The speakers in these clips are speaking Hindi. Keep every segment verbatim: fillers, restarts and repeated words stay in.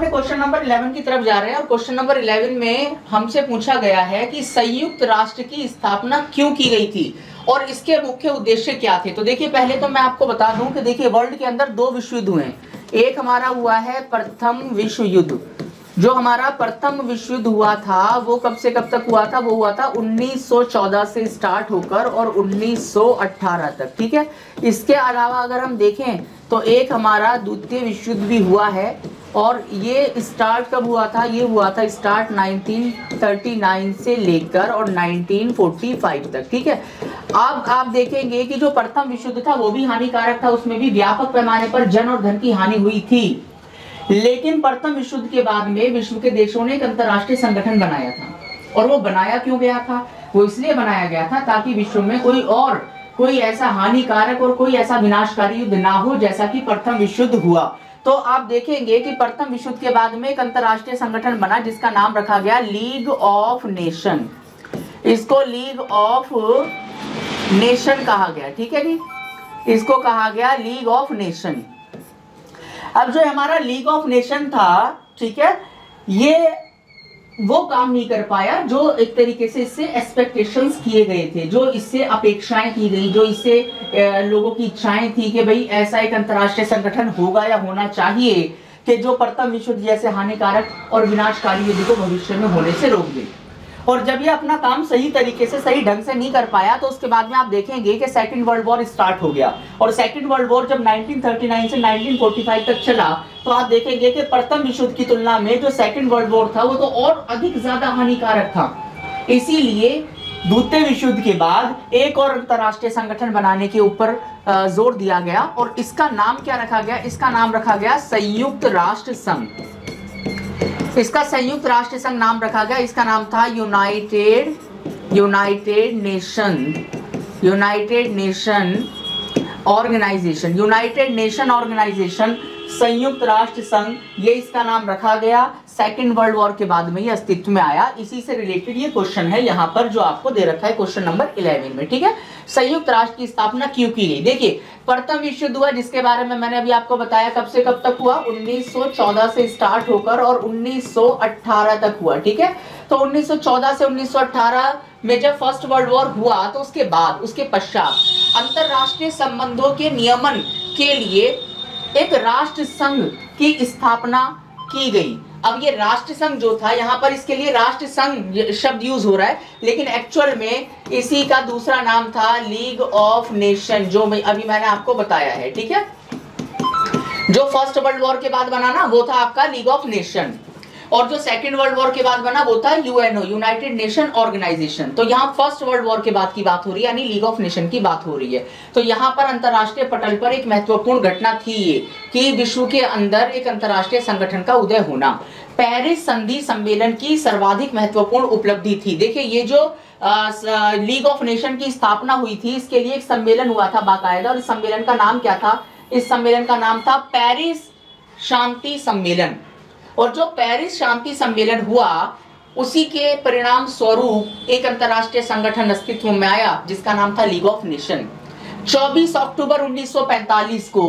अपने क्वेश्चन नंबर इलेवन की तरफ जा रहे हैं और क्वेश्चन नंबर इलेवन में हमसे पूछा गया है कि संयुक्त राष्ट्र की स्थापना क्यों की गई थी और इसके मुख्य उद्देश्य क्या थे। तो देखिए पहले तो मैं आपको बता दूं कि देखिए वर्ल्ड के अंदर दो विश्व युद्ध हुए हैं। एक हमारा हुआ है प्रथम विश्व युद्ध, जो हमारा प्रथम विश्व युद्ध हुआ था वो कब से कब तक हुआ था, वो हुआ था उन्नीस सौ चौदह से स्टार्ट होकर और उन्नीस सौ अठारह तक, ठीक है। इसके अलावा अगर हम देखें तो एक हमारा द्वितीय विश्व युद्ध भी हुआ है और ये स्टार्ट कब हुआ था, ये हुआ था स्टार्ट उन्नीस सौ उनतालीस से लेकर और उन्नीस सौ पैंतालीस तक, ठीक है। अब आप देखेंगे कि जो प्रथम विश्व युद्ध था वो भी हानिकारक था, उसमें भी व्यापक पैमाने पर जन और धन की हानि हुई थी, लेकिन प्रथम विश्व युद्ध के बाद में विश्व के देशों ने एक अंतर्राष्ट्रीय संगठन बनाया था। और वो बनाया क्यों गया था, वो इसलिए बनाया गया था ताकि विश्व में कोई और कोई ऐसा हानिकारक और कोई ऐसा विनाशकारी युद्ध ना हो जैसा कि प्रथम विश्व युद्ध हुआ। तो आप देखेंगे कि प्रथम विश्व युद्ध के बाद में एक अंतर्राष्ट्रीय संगठन बना जिसका नाम रखा गया लीग ऑफ नेशन, इसको लीग ऑफ नेशन कहा गया, ठीक है जी, इसको कहा गया लीग ऑफ नेशन। अब जो हमारा लीग ऑफ नेशन था, ठीक है, ये वो काम नहीं कर पाया जो एक तरीके से इससे एक्सपेक्टेशंस किए गए थे, जो इससे अपेक्षाएं की गई, जो इससे लोगों की इच्छाएं थी कि भाई ऐसा एक अंतर्राष्ट्रीय संगठन होगा या होना चाहिए कि जो प्रथम विश्व युद्ध जैसे हानिकारक और विनाशकारी युद्ध को भविष्य में होने से रोक दे। और जब ये अपना काम सही तरीके से सही ढंग से नहीं कर पाया तो उसके बाद में आप देखेंगे कि सेकंड वर्ल्ड वॉर स्टार्ट हो गया। और सेकंड वर्ल्ड वॉर जब उन्नीस सौ उनतालीस से उन्नीस सौ पैंतालीस तक चला तो आप देखेंगे कि प्रथम विश्व युद्ध की तुलना में जो सेकंड वर्ल्ड वॉर था वो तो और अधिक ज्यादा हानिकारक था। इसीलिए द्वितीय विश्व युद्ध के बाद एक और अंतर्राष्ट्रीय संगठन बनाने के ऊपर जोर दिया गया और इसका नाम क्या रखा गया, इसका नाम रखा गया संयुक्त राष्ट्र संघ। इसका संयुक्त राष्ट्र संघ नाम रखा गया, इसका नाम था United United Nation United Nation Organisation United Nation Organisation संयुक्त राष्ट्र संघ, ये इसका नाम रखा गया। सेकंड वर्ल्ड वॉर के बाद में ये अस्तित्व में आया। इसी से रिलेटेड ये क्वेश्चन है यहाँ पर जो आपको दे रखा है क्वेश्चन नंबर इलेवन में, ठीक है। संयुक्त राष्ट्र की स्थापना क्यों की गई, देखिए प्रथम विश्व युद्ध हुआ जिसके बारे में मैंने अभी आपको बताया कब से कब तक हुआ, उन्नीस सौ चौदह से स्टार्ट होकर और उन्नीस सौ अठारह तक हुआ, ठीक है। तो उन्नीस सौ चौदह से उन्नीस सौ अठारह में जब फर्स्ट वर्ल्ड वॉर हुआ तो उसके बाद उसके पश्चात अंतरराष्ट्रीय संबंधों के नियमन के लिए एक राष्ट्र संघ की स्थापना की गई। अब ये राष्ट्र संघ जो था यहाँ पर इसके लिए राष्ट्र संघ शब्द यूज हो रहा है, लेकिन एक्चुअल में इसी का दूसरा नाम था लीग ऑफ नेशन, जो मैं, अभी मैंने आपको बताया है, ठीक है। जो फर्स्ट वर्ल्ड वॉर के बाद बना ना वो था आपका लीग ऑफ नेशन, और जो सेकंड वर्ल्ड वॉर के बाद बना वो था यूएनओ यूनाइटेड नेशन ऑर्गेनाइजेशन। तो यहाँ फर्स्ट वर्ल्ड वॉर के बाद की बात हो रही है, यानी लीग ऑफ नेशन की बात हो रही है। तो यहाँ पर अंतर्राष्ट्रीय पटल पर एक महत्वपूर्ण घटना थी ये कि विश्व के अंदर एक अंतर्राष्ट्रीय संगठन का उदय होना पेरिस संधि सम्मेलन की सर्वाधिक महत्वपूर्ण उपलब्धि थी। देखिए ये जो लीग ऑफ नेशन की स्थापना हुई थी इसके लिए एक सम्मेलन हुआ था बाकायदा, और इस सम्मेलन का नाम क्या था, इस सम्मेलन का नाम था पेरिस शांति सम्मेलन। और जो पेरिस शांति सम्मेलन हुआ उसी के परिणाम स्वरूप एक अंतर्राष्ट्रीय संगठन अस्तित्व में आया जिसका नाम था लीग ऑफ नेशन। चौबीस अक्टूबर उन्नीस सौ पैंतालीस को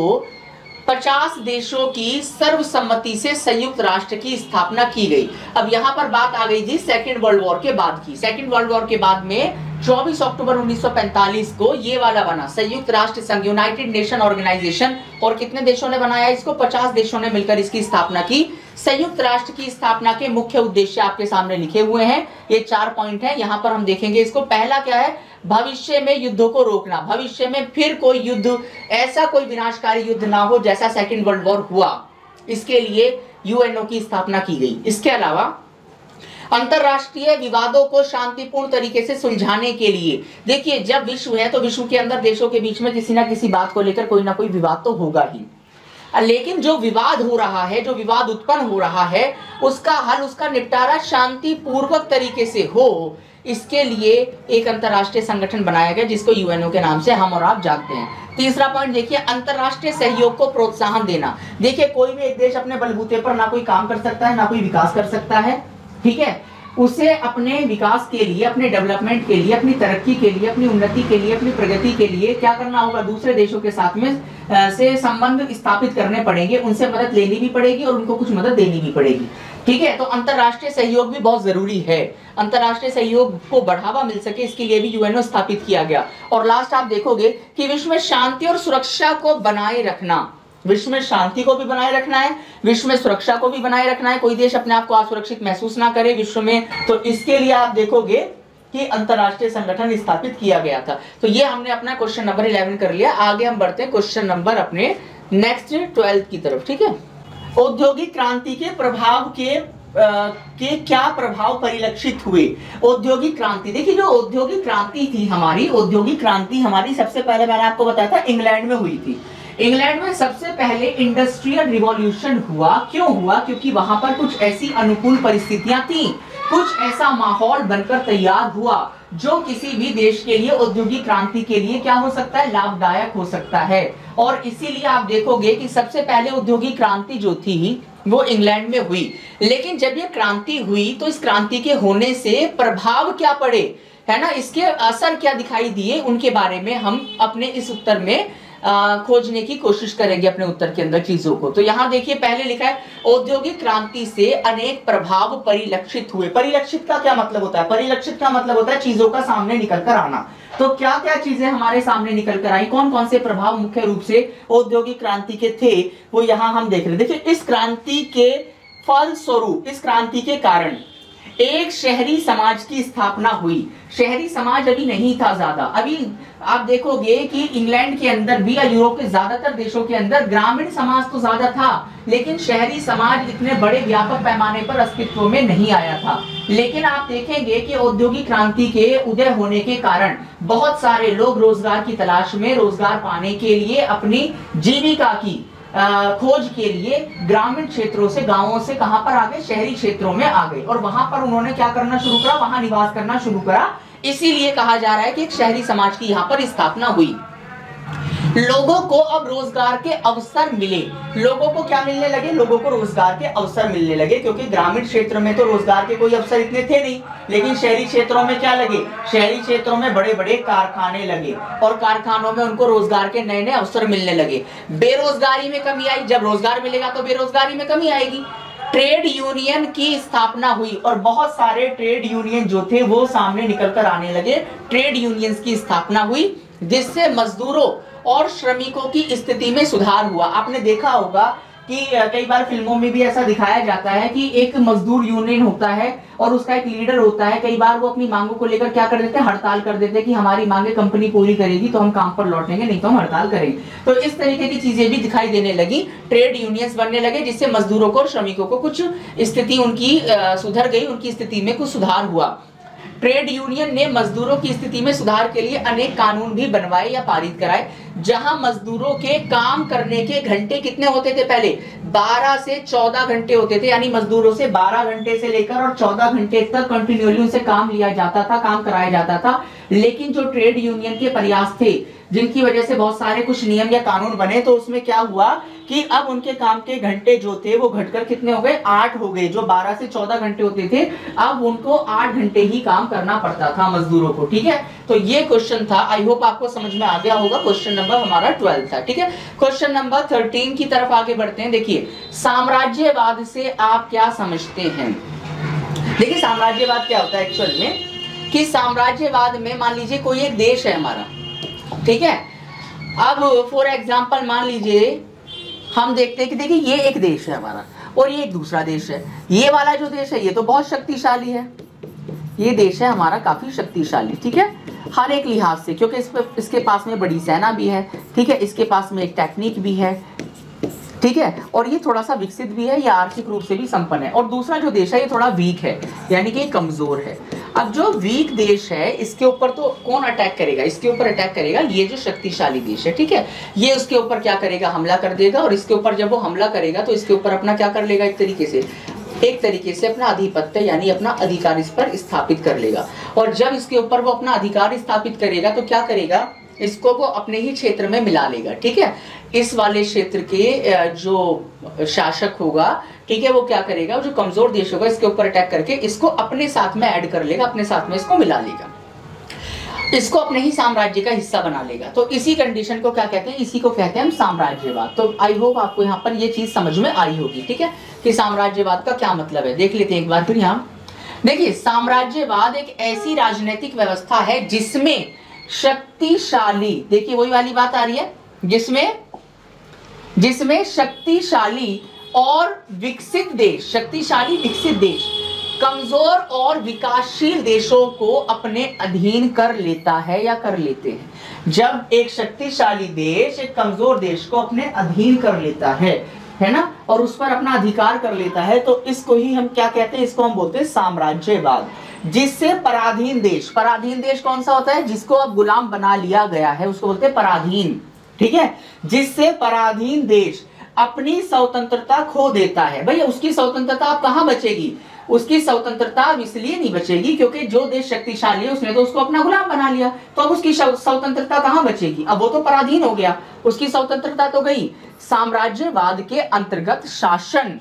पचास देशों की सर्वसम्मति से संयुक्त राष्ट्र की स्थापना की गई। अब यहाँ पर बात आ गई जी सेकंड वर्ल्ड वॉर के बाद की। सेकंड वर्ल्ड वॉर के बाद में चौबीस अक्टूबर उन्नीस सौ पैंतालीस को ये वाला बना संयुक्त राष्ट्र संघ यूनाइटेड नेशन ऑर्गेनाइजेशन, और कितने देशों ने बनाया इसको, पचास देशों ने मिलकर इसकी स्थापना की। संयुक्त राष्ट्र की स्थापना के मुख्य उद्देश्य आपके सामने लिखे हुए हैं, ये चार पॉइंट हैं, यहाँ पर हम देखेंगे इसको। पहला क्या है, भविष्य में युद्धों को रोकना, भविष्य में फिर कोई युद्ध, ऐसा कोई विनाशकारी युद्ध ना हो जैसा सेकेंड वर्ल्ड वॉर हुआ, इसके लिए यूएनओ की स्थापना की गई। इसके अलावा अंतरराष्ट्रीय विवादों को शांतिपूर्ण तरीके से सुलझाने के लिए, देखिए जब विश्व है तो विश्व के अंदर देशों के बीच में किसी ना किसी बात को लेकर कोई ना कोई विवाद तो होगा ही, लेकिन जो विवाद हो रहा है, जो विवाद उत्पन्न हो रहा है उसका हल, उसका निपटारा शांतिपूर्वक तरीके से हो, इसके लिए एक अंतर्राष्ट्रीय संगठन बनाया गया जिसको यूएनओ के नाम से हम और आप जानते हैं। तीसरा पॉइंट देखिए, अंतर्राष्ट्रीय सहयोग को प्रोत्साहन देना। देखिए कोई भी एक देश अपने बलबूते पर ना कोई काम कर सकता है ना कोई विकास कर सकता है, ठीक है। उसे अपने विकास के लिए, अपने डेवलपमेंट के लिए, अपनी तरक्की के लिए, अपनी उन्नति के लिए, अपनी प्रगति के लिए क्या करना होगा, दूसरे देशों के साथ में से संबंध स्थापित करने पड़ेंगे, उनसे मदद लेनी भी पड़ेगी और उनको कुछ मदद देनी भी पड़ेगी। ठीक है, तो अंतर्राष्ट्रीय सहयोग भी बहुत जरूरी है। अंतर्राष्ट्रीय सहयोग को बढ़ावा मिल सके इसके लिए भी यूएनओ स्थापित किया गया। और लास्ट आप देखोगे कि विश्व में शांति और सुरक्षा को बनाए रखना, विश्व में शांति को भी बनाए रखना है, विश्व में सुरक्षा को भी बनाए रखना है, कोई देश अपने आप को असुरक्षित महसूस ना करे विश्व में, तो इसके लिए आप देखोगे कि अंतर्राष्ट्रीय संगठन स्थापित किया गया था। तो ये हमने अपना क्वेश्चन नंबर इलेवन कर लिया। आगे हम बढ़ते हैं क्वेश्चन नंबर अपने नेक्स्ट ट्वेल्थ की तरफ। ठीक है, औद्योगिक क्रांति के प्रभाव के आ, के क्या प्रभाव परिलक्षित हुए। औद्योगिक क्रांति, देखिए जो औद्योगिक क्रांति थी हमारी, औद्योगिक क्रांति हमारी सबसे पहले मैंने आपको बताया था इंग्लैंड में हुई थी। इंग्लैंड में सबसे पहले इंडस्ट्रियल रिवॉल्यूशन हुआ। क्यों हुआ? क्योंकि वहां पर कुछ ऐसी अनुकूल परिस्थितियां थी, कुछ ऐसा माहौल बनकर तैयार हुआ जो किसी भी देश के लिए औद्योगिक क्रांति के लिए क्या हो सकता है, लाभदायक हो सकता है। और इसीलिए आप देखोगे कि सबसे पहले औद्योगिक क्रांति जो थी वो इंग्लैंड में हुई। लेकिन जब ये क्रांति हुई तो इस क्रांति के होने से प्रभाव क्या पड़े, है ना, इसके असर क्या दिखाई दिए, उनके बारे में हम अपने इस उत्तर में आ, खोजने की कोशिश करेंगे अपने उत्तर के अंदर चीजों को। तो यहाँ देखिए पहले लिखा है औद्योगिक क्रांति से अनेक प्रभाव परिलक्षित हुए। परिलक्षित का क्या मतलब होता है? परिलक्षित का मतलब होता है चीजों का सामने निकल कर आना। तो क्या क्या चीजें हमारे सामने निकल कर आई, कौन कौन से प्रभाव मुख्य रूप से औद्योगिक क्रांति के थे, वो यहाँ हम देख रहे। देखिए इस क्रांति के फलस्वरूप, इस क्रांति के कारण एक शहरी समाज की स्थापना हुई। शहरी समाज अभी नहीं था ज्यादा, अभी आप देखोगे कि इंग्लैंड के अंदर भी या यूरोप के ज्यादातर देशों के अंदर ग्रामीण समाज तो ज्यादा था, लेकिन शहरी समाज इतने बड़े व्यापक पैमाने पर अस्तित्व में नहीं आया था। लेकिन आप देखेंगे कि औद्योगिक क्रांति के उदय होने के कारण बहुत सारे लोग रोजगार की तलाश में, रोजगार पाने के लिए, अपनी जीविका की खोज के लिए ग्रामीण क्षेत्रों से, गांवों से कहां पर आ गए, शहरी क्षेत्रों में आ गए और वहां पर उन्होंने क्या करना शुरू करा, वहां निवास करना शुरू करा। इसीलिए कहा जा रहा है कि एक शहरी समाज की यहां पर स्थापना हुई। लोगों को अब रोजगार के अवसर मिले। लोगों को क्या मिलने लगे? लोगों को रोजगार के अवसर मिलने लगे, क्योंकि ग्रामीण क्षेत्र में तो रोजगार के कोई अवसर इतने थे नहीं। लेकिन शहरी क्षेत्रों में क्या लगे? शहरी क्षेत्रों में बड़े बड़े कारखाने लगे और कारखानों में उनको रोजगार के नए नए अवसर मिलने लगे। बेरोजगारी में कमी आई, जब रोजगार मिलेगा तो बेरोजगारी में कमी आएगी। ट्रेड यूनियन की स्थापना हुई और बहुत सारे ट्रेड यूनियन जो थे वो सामने निकल कर आने लगे। ट्रेड यूनियंस की स्थापना हुई जिससे मजदूरों और श्रमिकों की स्थिति में सुधार हुआ। आपने देखा होगा कि कई बार फिल्मों में भी ऐसा दिखाया जाता है कि एक मजदूर यूनियन होता है और उसका एक लीडर होता है। कई बार वो अपनी मांगों को लेकर क्या कर देते हैं, हड़ताल कर देते हैं कि हमारी मांगे कंपनी पूरी करेगी तो हम काम पर लौटेंगे, नहीं तो हम हड़ताल करेंगे। तो इस तरीके की चीजें भी दिखाई देने लगी, ट्रेड यूनियंस बनने लगे जिससे मजदूरों को और श्रमिकों को कुछ स्थिति उनकी सुधर गई, उनकी स्थिति में कुछ सुधार हुआ। ट्रेड यूनियन ने मजदूरों की स्थिति में सुधार के लिए अनेक कानून भी बनवाए या पारित कराए, जहां मजदूरों के काम करने के घंटे कितने होते थे, पहले बारह से चौदह घंटे होते थे, यानी मजदूरों से बारह घंटे से लेकर और चौदह घंटे तक कंटिन्यूअली उनसे काम लिया जाता था, काम कराया जाता था। लेकिन जो ट्रेड यूनियन के प्रयास थे जिनकी वजह से बहुत सारे कुछ नियम या कानून बने, तो उसमें क्या हुआ कि अब उनके काम के घंटे जो थे वो घटकर कितने हो गए, आठ हो गए। जो बारह से चौदह घंटे होते थे अब उनको आठ घंटे ही काम करना पड़ता था मजदूरों को। ठीक है, तो ये क्वेश्चन था, आई होप आपको समझ में आ गया होगा। क्वेश्चन नंबर हमारा ट्वेल्व था। ठीक है, क्वेश्चन नंबर थर्टीन की तरफ आगे बढ़ते हैं। देखिए साम्राज्यवाद से आप क्या समझते हैं। देखिए साम्राज्यवाद क्या होता है एक्चुअल में, कि साम्राज्यवाद में मान लीजिए कोई एक देश है हमारा, ठीक है, अब फॉर एग्जाम्पल मान लीजिए हम देखते हैं कि देखिए ये एक देश है हमारा और ये एक दूसरा देश है। ये वाला जो देश है ये तो बहुत शक्तिशाली है, ये देश है हमारा काफ़ी शक्तिशाली, ठीक है, हर एक लिहाज से, क्योंकि इस पर इसके पास में बड़ी सेना भी है, ठीक है, इसके पास में एक टेक्निक भी है, ठीक है, और ये थोड़ा सा विकसित भी है, ये आर्थिक रूप से भी संपन्न है। और दूसरा जो देश है ये थोड़ा वीक है, यानी कि कमज़ोर है। अब जो वीक देश है इसके ऊपर तो कौन अटैक करेगा, इसके ऊपर अटैक करेगा ये जो शक्तिशाली देश है, ठीक है, ये उसके ऊपर क्या करेगा, हमला कर देगा। और इसके ऊपर जब वो हमला करेगा तो इसके ऊपर अपना क्या कर लेगा, एक तरीके से एक तरीके से अपना आधिपत्य यानी अपना अधिकार इस पर स्थापित कर लेगा। और जब इसके ऊपर वो अपना अधिकार स्थापित करेगा तो क्या करेगा, इसको वो अपने ही क्षेत्र में मिला लेगा। ठीक है, इस वाले क्षेत्र के जो शासक होगा, ठीक है, वो क्या करेगा, जो कमजोर देश होगा इसके ऊपर अटैक करके इसको अपने साथ में ऐड कर लेगा, अपने साथ में इसको मिला लेगा, इसको अपने ही साम्राज्य का हिस्सा बना लेगा। तो इसी कंडीशन को क्या कहते हैं, इसी को कहते हैं हम साम्राज्यवाद। तो आई होप आपको यहाँ पर ये चीज समझ में आई होगी। ठीक है, कि साम्राज्यवाद का क्या मतलब है, देख लेते हैं एक बार फिर। यहाँ देखिए, साम्राज्यवाद एक ऐसी राजनीतिक व्यवस्था है जिसमें शक्तिशाली, देखिए वही वाली बात आ रही है, जिसमें जिसमें शक्तिशाली और विकसित देश, शक्तिशाली विकसित देश कमजोर और विकासशील देशों को अपने अधीन कर लेता है या कर लेते हैं। जब एक शक्तिशाली देश एक कमजोर देश को अपने अधीन कर लेता है, है ना, और उस पर अपना अधिकार कर लेता है, तो इसको ही हम क्या कहते हैं, इसको हम बोलते हैं साम्राज्यवाद। जिससे पराधीन देश, पराधीन देश कौन सा होता है, जिसको अब गुलाम बना लिया गया है, उसको बोलते हैं पराधीन। ठीक है, जिससे पराधीन देश अपनी स्वतंत्रता खो देता है। भैया उसकी स्वतंत्रता अब कहाँ बचेगी, उसकी स्वतंत्रता अब इसलिए नहीं बचेगी क्योंकि जो देश शक्तिशाली है उसने तो उसको अपना गुलाम बना लिया, तो अब उसकी स्वतंत्रता कहाँ बचेगी, अब वो तो पराधीन हो गया, उसकी स्वतंत्रता तो गई। साम्राज्यवाद के अंतर्गत शासन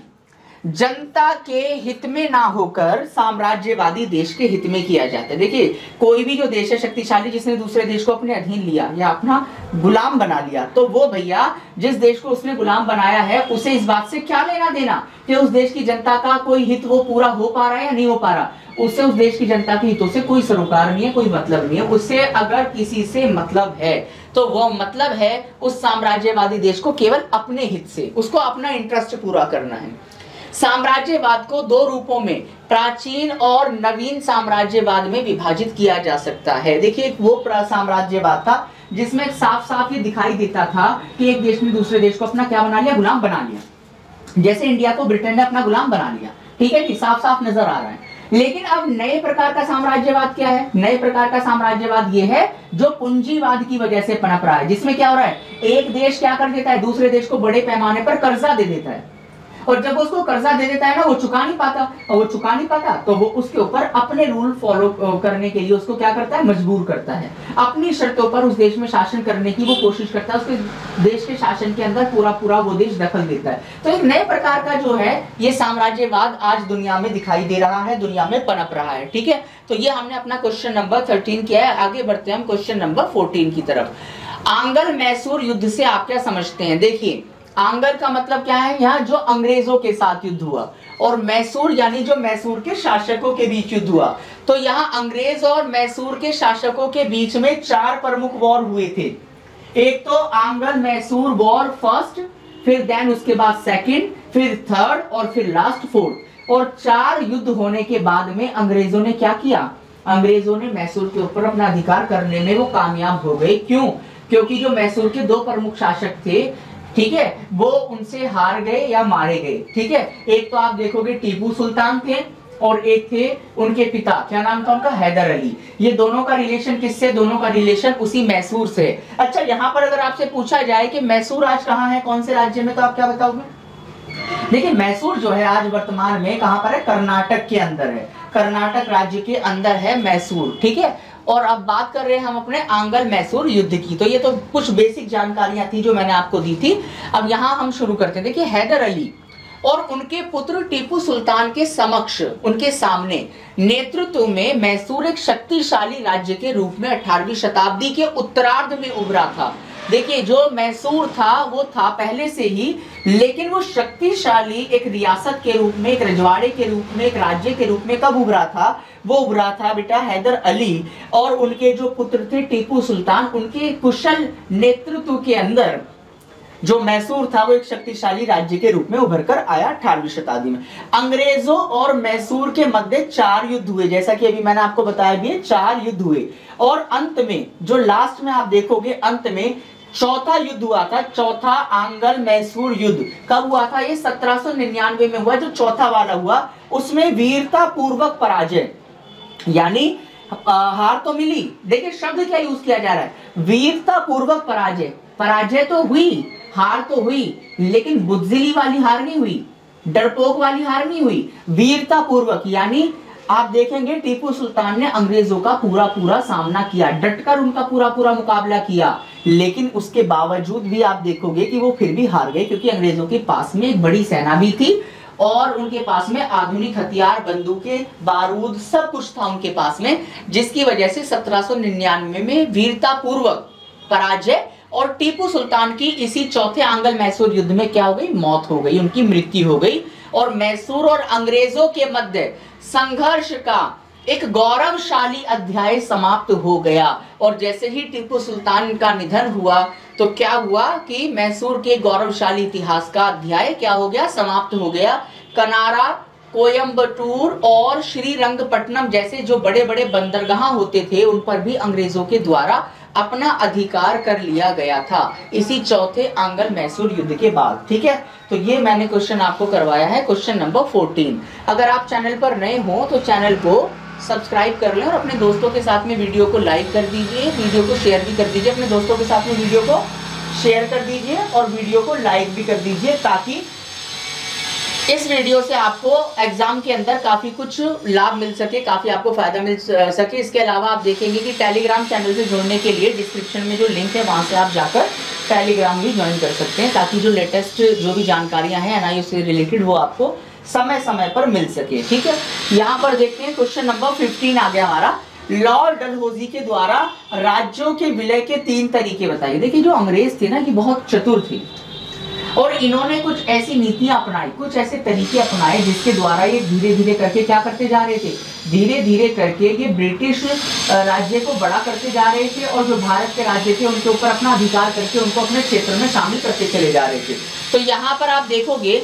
जनता के हित में ना होकर साम्राज्यवादी देश के हित में किया जाता है। देखिए, कोई भी जो देश है शक्तिशाली जिसने दूसरे देश को अपने अधीन लिया या अपना गुलाम बना लिया, तो वो भैया जिस देश को उसने गुलाम बनाया है उसे इस बात से क्या लेना देना कि उस देश की जनता का कोई हित वो पूरा हो पा रहा है या नहीं हो पा रहा, उससे उस देश की जनता के हितों से कोई सरोकार नहीं है, कोई मतलब नहीं है। उससे अगर किसी से मतलब है तो वो मतलब है उस साम्राज्यवादी देश को केवल अपने हित से, उसको अपना इंटरेस्ट पूरा करना है। साम्राज्यवाद को दो रूपों में, प्राचीन और नवीन साम्राज्यवाद में विभाजित किया जा सकता है। देखिए, वो साम्राज्यवाद था जिसमें साफ साफ ये दिखाई देता था कि एक देश ने दूसरे देश को अपना क्या बना लिया, गुलाम बना लिया, जैसे इंडिया को ब्रिटेन ने अपना गुलाम बना लिया। ठीक है, साफ साफ नजर आ रहा है। लेकिन अब नए प्रकार का साम्राज्यवाद क्या है, नए प्रकार का साम्राज्यवाद ये है जो पूंजीवाद की वजह से पनप रहा है, जिसमें क्या हो रहा है, एक देश क्या कर देता है, दूसरे देश को बड़े पैमाने पर कर्जा दे देता है, और जब उसको कर्जा दे देता है ना, वो चुका नहीं पाता, और वो चुका नहीं पाता तो वो उसके ऊपर अपने रूल फॉलो करने के लिए उसको क्या करता है, मजबूर करता है, अपनी शर्तों पर उस देश में शासन करने की वो कोशिश करता है, उसके देश के शासन के अंदर पूरा पूरा वो देश दखल देता है। तो एक नए प्रकार का जो है ये साम्राज्यवाद आज दुनिया में दिखाई दे रहा है, दुनिया में पनप रहा है। ठीक है, तो ये हमने अपना क्वेश्चन नंबर थर्टीन किया है। आगे बढ़ते हैं हम क्वेश्चन नंबर फोर्टीन की तरफ। आंगल मैसूर युद्ध से आप क्या समझते हैं? देखिए, आंगल का मतलब क्या है, यहाँ जो अंग्रेजों के साथ युद्ध हुआ, और मैसूर यानी जो मैसूर के शासकों के बीच युद्ध हुआ। तो यहाँ अंग्रेज और मैसूर के शासकों के बीच में चार प्रमुख वॉर हुए थे। एक तो आंगल मैसूर वॉर फर्स्ट, फिर देन उसके बाद सेकंड, फिर थर्ड और फिर लास्ट फोर्थ। और चार युद्ध होने के बाद में अंग्रेजों ने क्या किया, अंग्रेजों ने मैसूर के ऊपर अपना अधिकार करने में वो कामयाब हो गए। क्यों? क्योंकि जो मैसूर के दो प्रमुख शासक थे, ठीक है, वो उनसे हार गए या मारे गए। ठीक है, एक तो आप देखोगे टीपू सुल्तान थे और एक थे उनके पिता, क्या नाम था उनका, हैदर अली। ये दोनों का रिलेशन किससे, दोनों का रिलेशन उसी मैसूर से। अच्छा, यहाँ पर अगर आपसे पूछा जाए कि मैसूर आज कहाँ है, कौन से राज्य में, तो आप क्या बताओगे? देखिए, मैसूर जो है आज वर्तमान में कहाँ पर है, कर्नाटक के अंदर है, कर्नाटक राज्य के अंदर है मैसूर। ठीक है, और अब बात कर रहे हैं हम अपने आंगल मैसूर युद्ध की। तो ये तो कुछ बेसिक जानकारियां थी जो मैंने आपको दी थी। अब यहाँ हम शुरू करते हैं। देखिए, हैदर अली और उनके पुत्र टीपू सुल्तान के समक्ष, उनके सामने नेतृत्व में मैसूर एक शक्तिशाली राज्य के रूप में अठारहवीं शताब्दी के उत्तरार्ध में उभरा था। देखिए, जो मैसूर था वो था पहले से ही, लेकिन वो शक्तिशाली एक रियासत के रूप में, एक रजवाड़े के रूप में, एक राज्य के रूप में कब उभरा था, वो उभरा था बेटा हैदर अली और उनके जो पुत्र थे टीपू सुल्तान, उनके कुशल नेतृत्व के अंदर जो मैसूर था वो एक शक्तिशाली राज्य के रूप में उभर कर आया अठारहवीं शताब्दी में। अंग्रेजों और मैसूर के मध्य चार युद्ध हुए, जैसा कि अभी मैंने आपको बताया भी है, चार युद्ध हुए। और अंत में जो लास्ट में आप देखोगे, अंत में चौथा युद्ध हुआ था, चौथा आंगल मैसूर युद्ध। कब हुआ था ये? सत्रह सौ निन्यानवे में हुआ, जो चौथा वाला हुआ। उसमें वीरता पूर्वक पराजय, यानी हार तो मिली। देखिए, शब्द क्या यूज किया जा रहा है, वीरता पूर्वक पराजय। पराजय तो हुई, हार तो हुई, लेकिन बुजदिली वाली हार नहीं हुई, डरपोक वाली हार नहीं हुई, वीरता पूर्वक, यानी आप देखेंगे टीपू सुल्तान ने अंग्रेजों का पूरा पूरा सामना किया, डटकर उनका पूरा पूरा मुकाबला किया, लेकिन उसके बावजूद भी आप देखोगे कि वो फिर भी हार गए, क्योंकि अंग्रेजों के पास में एक बड़ी सेना भी थी और उनके पास में आधुनिक हथियार, बंदूकें, बारूद सब कुछ था उनके पास में, जिसकी वजह से सत्रह सौ निन्यानवे में वीरतापूर्वक पराजय और टीपू सुल्तान की इसी चौथे आंग्ल मैसूर युद्ध में क्या हो गई, मौत हो गई, उनकी मृत्यु हो गई। और मैसूर और अंग्रेजों के मध्य संघर्ष का एक गौरवशाली अध्याय समाप्त हो गया। और जैसे ही टीपू सुल्तान का निधन हुआ तो क्या हुआ कि मैसूर के गौरवशाली इतिहास का अध्याय क्या हो गया, समाप्त हो गया। कनारा, कोयम्बटूर और श्रीरंगपट्टनम जैसे जो बड़े बड़े बंदरगाह होते थे उन पर भी अंग्रेजों के द्वारा अपना अधिकार कर लिया गया था इसी चौथे आंग्ल मैसूर युद्ध के बाद। ठीक है, तो ये मैंने क्वेश्चन आपको करवाया है, क्वेश्चन नंबर फोर्टीन। अगर आप चैनल पर नए हो तो चैनल को सब्सक्राइब कर लें और अपने दोस्तों के साथ में वीडियो को लाइक कर दीजिए, वीडियो को शेयर भी कर दीजिए, अपने दोस्तों के साथ में वीडियो को शेयर कर दीजिए और वीडियो को लाइक भी कर दीजिए, ताकि इस वीडियो से आपको एग्जाम के अंदर काफी कुछ लाभ मिल सके, काफी आपको फायदा मिल सके। इसके अलावा आप देखेंगे कि टेलीग्राम चैनल से जुड़ने के लिए डिस्क्रिप्शन में जो लिंक है वहां से आप जाकर टेलीग्राम भी ज्वाइन कर सकते हैं, ताकि जो लेटेस्ट जो भी जानकारियां हैं एनआईओ से रिलेटेड वो आपको समय समय पर मिल सके। ठीक है, यहाँ पर देखते हैं क्वेश्चन नंबर फिफ्टीन आ गया हमारा। लॉर्ड डलहौजी के द्वारा राज्यों के विलय के तीन तरीके बताइए। देखिए, जो अंग्रेज थे ना कि बहुत चतुर थे और इन्होंने कुछ ऐसी नीतियां अपनाई, कुछ ऐसे तरीके अपनाए जिसके द्वारा ये धीरे धीरे करके क्या करते जा रहे थे, धीरे धीरे करके ये ब्रिटिश राज्य को बड़ा करते जा रहे थे और जो भारत के राज्य थे उनके ऊपर अपना अधिकार करके उनको अपने क्षेत्र में शामिल करते चले जा रहे थे। तो यहाँ पर आप देखोगे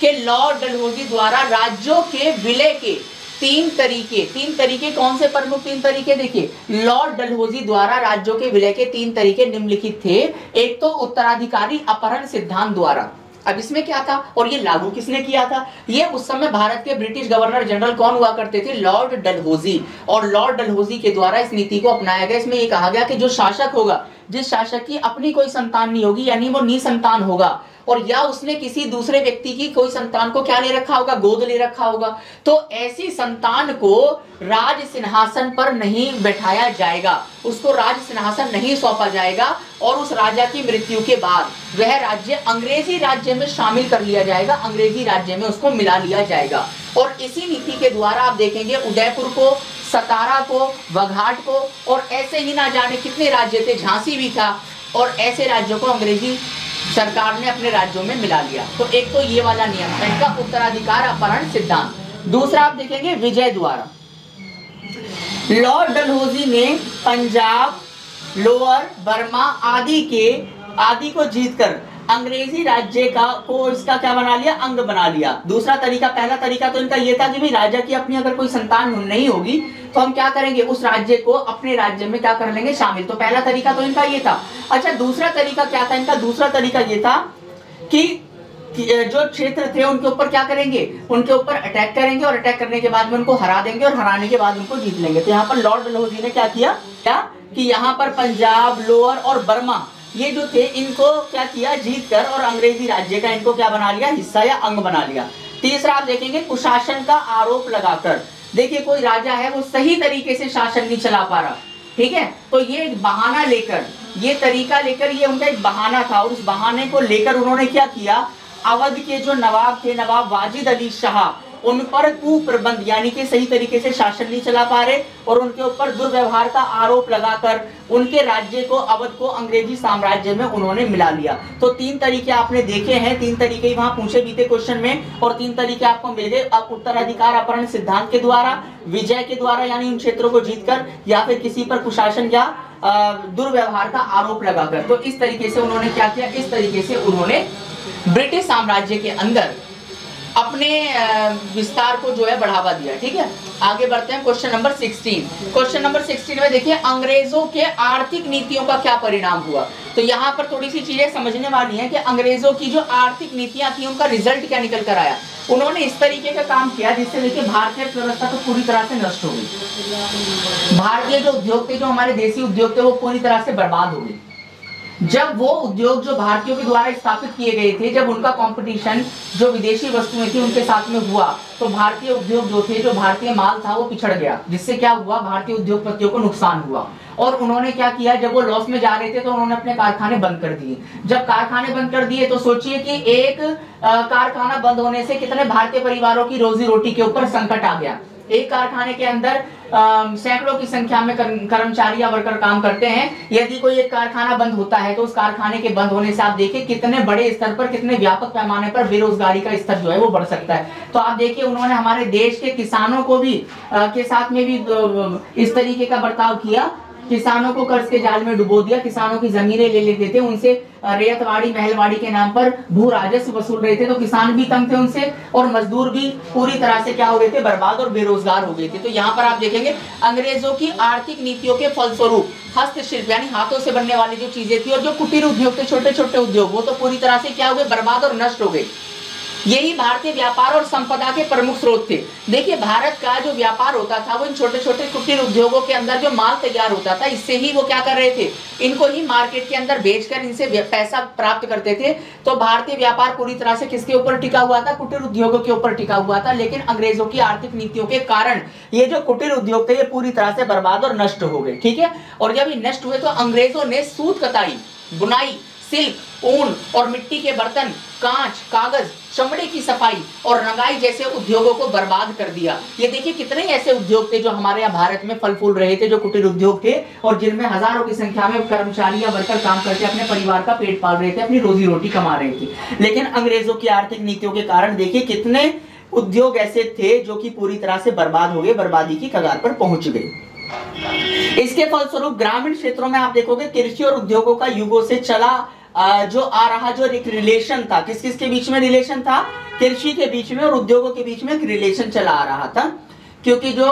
कि लॉर्ड डलहौजी द्वारा राज्यों के विलय के तीन तरीके, तीन तरीके कौन से प्रमुख तीन तरीके, देखिए लॉर्ड डलहौजी द्वारा राज्यों के विलय के तीन तरीके निम्नलिखित थे। एक तो उत्तराधिकारी अपहरण सिद्धांत द्वारा। अब इसमें क्या था और ये लागू किसने किया था, ये उस समय भारत के ब्रिटिश गवर्नर जनरल कौन हुआ करते थे, लॉर्ड डलहौजी। और लॉर्ड डलहौजी के द्वारा इस नीति को अपनाया गया। इसमें यह कहा गया कि जो शासक होगा, जिस शासक की अपनी कोई संतान नहीं होगी यानी वो निसंतान होगा, और या उसने किसी दूसरे व्यक्ति की कोई संतान को क्या ले रखा होगा, गोद ले रखा होगा, तो ऐसी संतान को राज सिंहासन पर नहीं बैठाया जाएगा, उसको राज सिंहासन नहीं सौंपा जाएगा और उस राजा की मृत्यु के बाद वह राज्य अंग्रेजी राज्य में शामिल कर लिया जाएगा, अंग्रेजी राज्य में उसको मिला लिया जाएगा। और इसी नीति के द्वारा आप देखेंगे उदयपुर को, सतारा को, वघाट को और ऐसे ही ना जाने कितने राज्य थे, झांसी भी था, और ऐसे राज्यों को अंग्रेजी सरकार ने अपने राज्यों में मिला लिया। तो एक तो ये वाला नियम है इनका, उत्तराधिकार अपहरण सिद्धांत। दूसरा आप देखेंगे विजय द्वारा। लॉर्ड डलहौजी ने पंजाब, लोअर बर्मा आदि के आदि को जीतकर अंग्रेजी राज्य का को इसका क्या बना लिया, अंग बना लिया। दूसरा तरीका, पहला तरीका तो इनका ये था कि भाई राजा की अपनी अगर कोई संतान नहीं होगी तो हम क्या करेंगे, उस राज्य को अपने राज्य में क्या कर लेंगे, शामिल। तो पहला तरीका तो इनका ये था। अच्छा, दूसरा तरीका क्या था इनका, दूसरा तरीका ये था कि जो क्षेत्र थे उनके ऊपर क्या करेंगे, उनके ऊपर अटैक करेंगे और अटैक करने के बाद में उनको हरा देंगे और हराने के बाद उनको जीत लेंगे। तो यहाँ पर लॉर्ड डलहौजी ने क्या किया क्या कि यहाँ पर पंजाब, लोअर और बर्मा ये जो थे इनको क्या किया, जीत कर और अंग्रेजी राज्य का इनको क्या बना लिया, हिस्सा या अंग बना लिया। तीसरा आप देखेंगे कुशासन का आरोप लगाकर। देखिए, कोई राजा है वो सही तरीके से शासन नहीं चला पा रहा, ठीक है, तो ये एक बहाना लेकर, ये तरीका लेकर, ये उनका एक बहाना था और उस बहाने को लेकर उन्होंने क्या किया, अवध के जो नवाब थे, नवाब वाजिद अली शाह, उन पर कुप्रबंध यानी कि सही तरीके से शासन नहीं चला पा रहे और उनके ऊपर दुर्व्यवहार का आरोप लगाकर उनके राज्य को, अवध को अंग्रेजी साम्राज्य में उन्होंने मिला लिया। तो तीन तरीके आपने देखे हैं, तीन तरीके वहां पूछे भी थे क्वेश्चन में और तीन तरीके आपको मिल गए। अब उत्तराधिकार अपहरण सिद्धांत के द्वारा, विजय के द्वारा यानी उन क्षेत्रों को जीतकर, या फिर किसी पर कुशासन या दुर्व्यवहार का आरोप लगाकर। तो इस तरीके से उन्होंने क्या किया, इस तरीके से उन्होंने ब्रिटिश साम्राज्य के अंदर अपने विस्तार को जो है बढ़ावा दिया। ठीक है, आगे बढ़ते हैं क्वेश्चन नंबर सोलह। क्वेश्चन नंबर सोलह में देखिए अंग्रेजों के आर्थिक नीतियों का क्या परिणाम हुआ। तो यहाँ पर थोड़ी सी चीजें समझने वाली हैं कि अंग्रेजों की जो आर्थिक नीतियां थी उनका रिजल्ट क्या निकल कर आया। उन्होंने इस तरीके का काम किया जिससे देखिए भारतीय अर्थव्यवस्था तो पूरी तरह से नष्ट हो गई, भारतीय जो उद्योग थे, जो हमारे देसी उद्योग थे, वो पूरी तरह से बर्बाद हो गए। जब वो उद्योग जो भारतीयों के द्वारा स्थापित किए गए थे, जब उनका कंपटीशन जो विदेशी वस्तुएं थी उनके साथ में हुआ, तो भारतीय उद्योग जो थे, जो भारतीय माल था वो पिछड़ गया, जिससे क्या हुआ, भारतीय उद्योगपतियों को नुकसान हुआ। और उन्होंने क्या किया, जब वो लॉस में जा रहे थे तो उन्होंने अपने कारखाने बंद कर दिए। जब कारखाने बंद कर दिए तो सोचिए कि एक कारखाना बंद होने से कितने भारतीय परिवारों की रोजी रोटी के ऊपर संकट आ गया। एक कारखाने के अंदर सैकड़ों की संख्या में कर्मचारी या वर्कर काम करते हैं। यदि कोई एक कारखाना बंद होता है तो उस कारखाने के बंद होने से आप देखिए कितने बड़े स्तर पर, कितने व्यापक पैमाने पर बेरोजगारी का स्तर जो है वो बढ़ सकता है। तो आप देखिए उन्होंने हमारे देश के किसानों को भी आ, के साथ में भी इस तरीके का बर्ताव किया, किसानों को कर्ज के जाल में डुबो दिया, किसानों की जमीनें ले लेते थे, उनसे रेतवाड़ी महलवाड़ी के नाम पर भू राजस्व वसूल रहे थे, तो किसान भी तंग थे उनसे और मजदूर भी पूरी तरह से क्या हो रहे थे, बर्बाद और बेरोजगार हो गए थे। तो यहाँ पर आप देखेंगे अंग्रेजों की आर्थिक नीतियों के फलस्वरूप हस्तशिल्प यानी हाथों से बनने वाली जो चीजें थी और जो कुटीर उद्योग थे, छोटे छोटे उद्योग, वो तो पूरी तरह से क्या हो गए, बर्बाद और नष्ट हो गए। यही भारतीय व्यापार और संपदा के प्रमुख स्रोत थे। देखिए भारत का जो व्यापार होता था वो इन छोटे छोटे कुटीर उद्योगों के अंदर जो माल तैयार होता था, इससे ही वो क्या कर रहे थे, इनको ही मार्केट के अंदर बेचकर इनसे पैसा प्राप्त करते थे। तो भारतीय व्यापार पूरी तरह से किसके ऊपर टिका हुआ था, कुटीर उद्योगों के ऊपर टिका हुआ था। लेकिन अंग्रेजों की आर्थिक नीतियों के कारण ये जो कुटीर उद्योग थे ये पूरी तरह से बर्बाद और नष्ट हो गए। ठीक है, और जब ये नष्ट हुए तो अंग्रेजों ने सूत कताई, बुनाई, सिल्क, ऊन और मिट्टी के बर्तन, कांच, कागज, चमड़े की सफाई और रंगाई जैसे उद्योगों को बर्बाद कर दिया। ये देखिए कितने ऐसे उद्योग थे जो हमारे यहाँ भारत में फल फूल रहे थे, जो कुटीर उद्योग थे और जिनमें हजारों की संख्या में कर्मचारी या वर्कर काम करके अपने परिवार का पेट पाल रहे थे, अपनी रोजी रोटी कमा रहे थे। लेकिन अंग्रेजों की आर्थिक नीतियों के कारण देखिए कितने उद्योग ऐसे थे जो कि पूरी तरह से बर्बाद हो गए, बर्बादी की कगार पर पहुंच गए। इसके फलस्वरूप ग्रामीण क्षेत्रों में आप देखोगे कृषि और उद्योगों का युगों से चला जो आ रहा जो एक रिलेशन था, किस किस के बीच में रिलेशन था, कृषि के बीच में और उद्योगों के बीच में एक रिलेशन चला आ रहा था, क्योंकि जो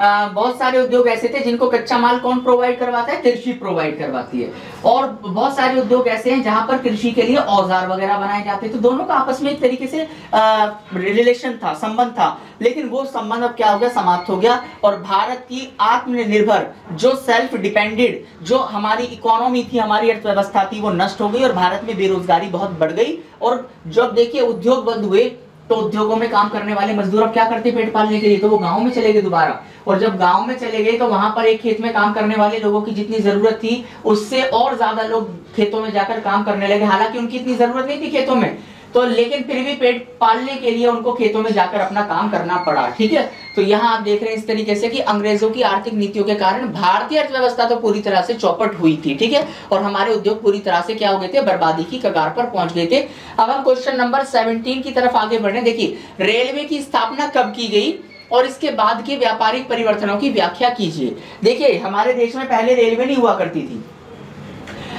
बहुत सारे उद्योग ऐसे थे जिनको कच्चा माल कौन प्रोवाइड करवाता है, कृषि प्रोवाइड करवाती है, और बहुत सारे उद्योग ऐसे हैं जहां पर कृषि के लिए औजार वगैरह बनाए जाते हैं। तो दोनों का आपस में एक तरीके से रिलेशन था, संबंध था, लेकिन वो संबंध अब क्या हो गया, समाप्त हो गया। और भारत की आत्मनिर्भर जो सेल्फ डिपेंडेंट जो हमारी इकोनॉमी थी, हमारी अर्थव्यवस्था थी, वो नष्ट हो गई और भारत में बेरोजगारी बहुत बढ़ गई। और जब देखिए उद्योग बंद हुए तो उद्योगों में काम करने वाले मजदूर अब क्या करते, पेट पालने के लिए तो वो गांव में चले गए दोबारा, और जब गांव में चले गए तो वहां पर एक खेत में काम करने वाले लोगों की जितनी जरूरत थी उससे और ज्यादा लोग खेतों में जाकर काम करने लगे। हालांकि उनकी इतनी जरूरत नहीं थी खेतों में, तो लेकिन फिर भी पेट पालने के लिए उनको खेतों में जाकर अपना काम करना पड़ा। ठीक है, तो यहाँ आप देख रहे हैं इस तरीके से कि अंग्रेजों की आर्थिक नीतियों के कारण भारतीय अर्थव्यवस्था तो पूरी तरह से चौपट हुई थी। ठीक है, और हमारे उद्योग पूरी तरह से क्या हो गए थे, बर्बादी की कगार पर पहुंच गए थे। अब हम क्वेश्चन नंबर सेवनटीन की तरफ आगे बढ़े। देखिए रेलवे की स्थापना कब की गई और इसके बाद के व्यापारिक परिवर्तनों की व्याख्या कीजिए। देखिए हमारे देश में पहले रेलवे नहीं हुआ करती थी।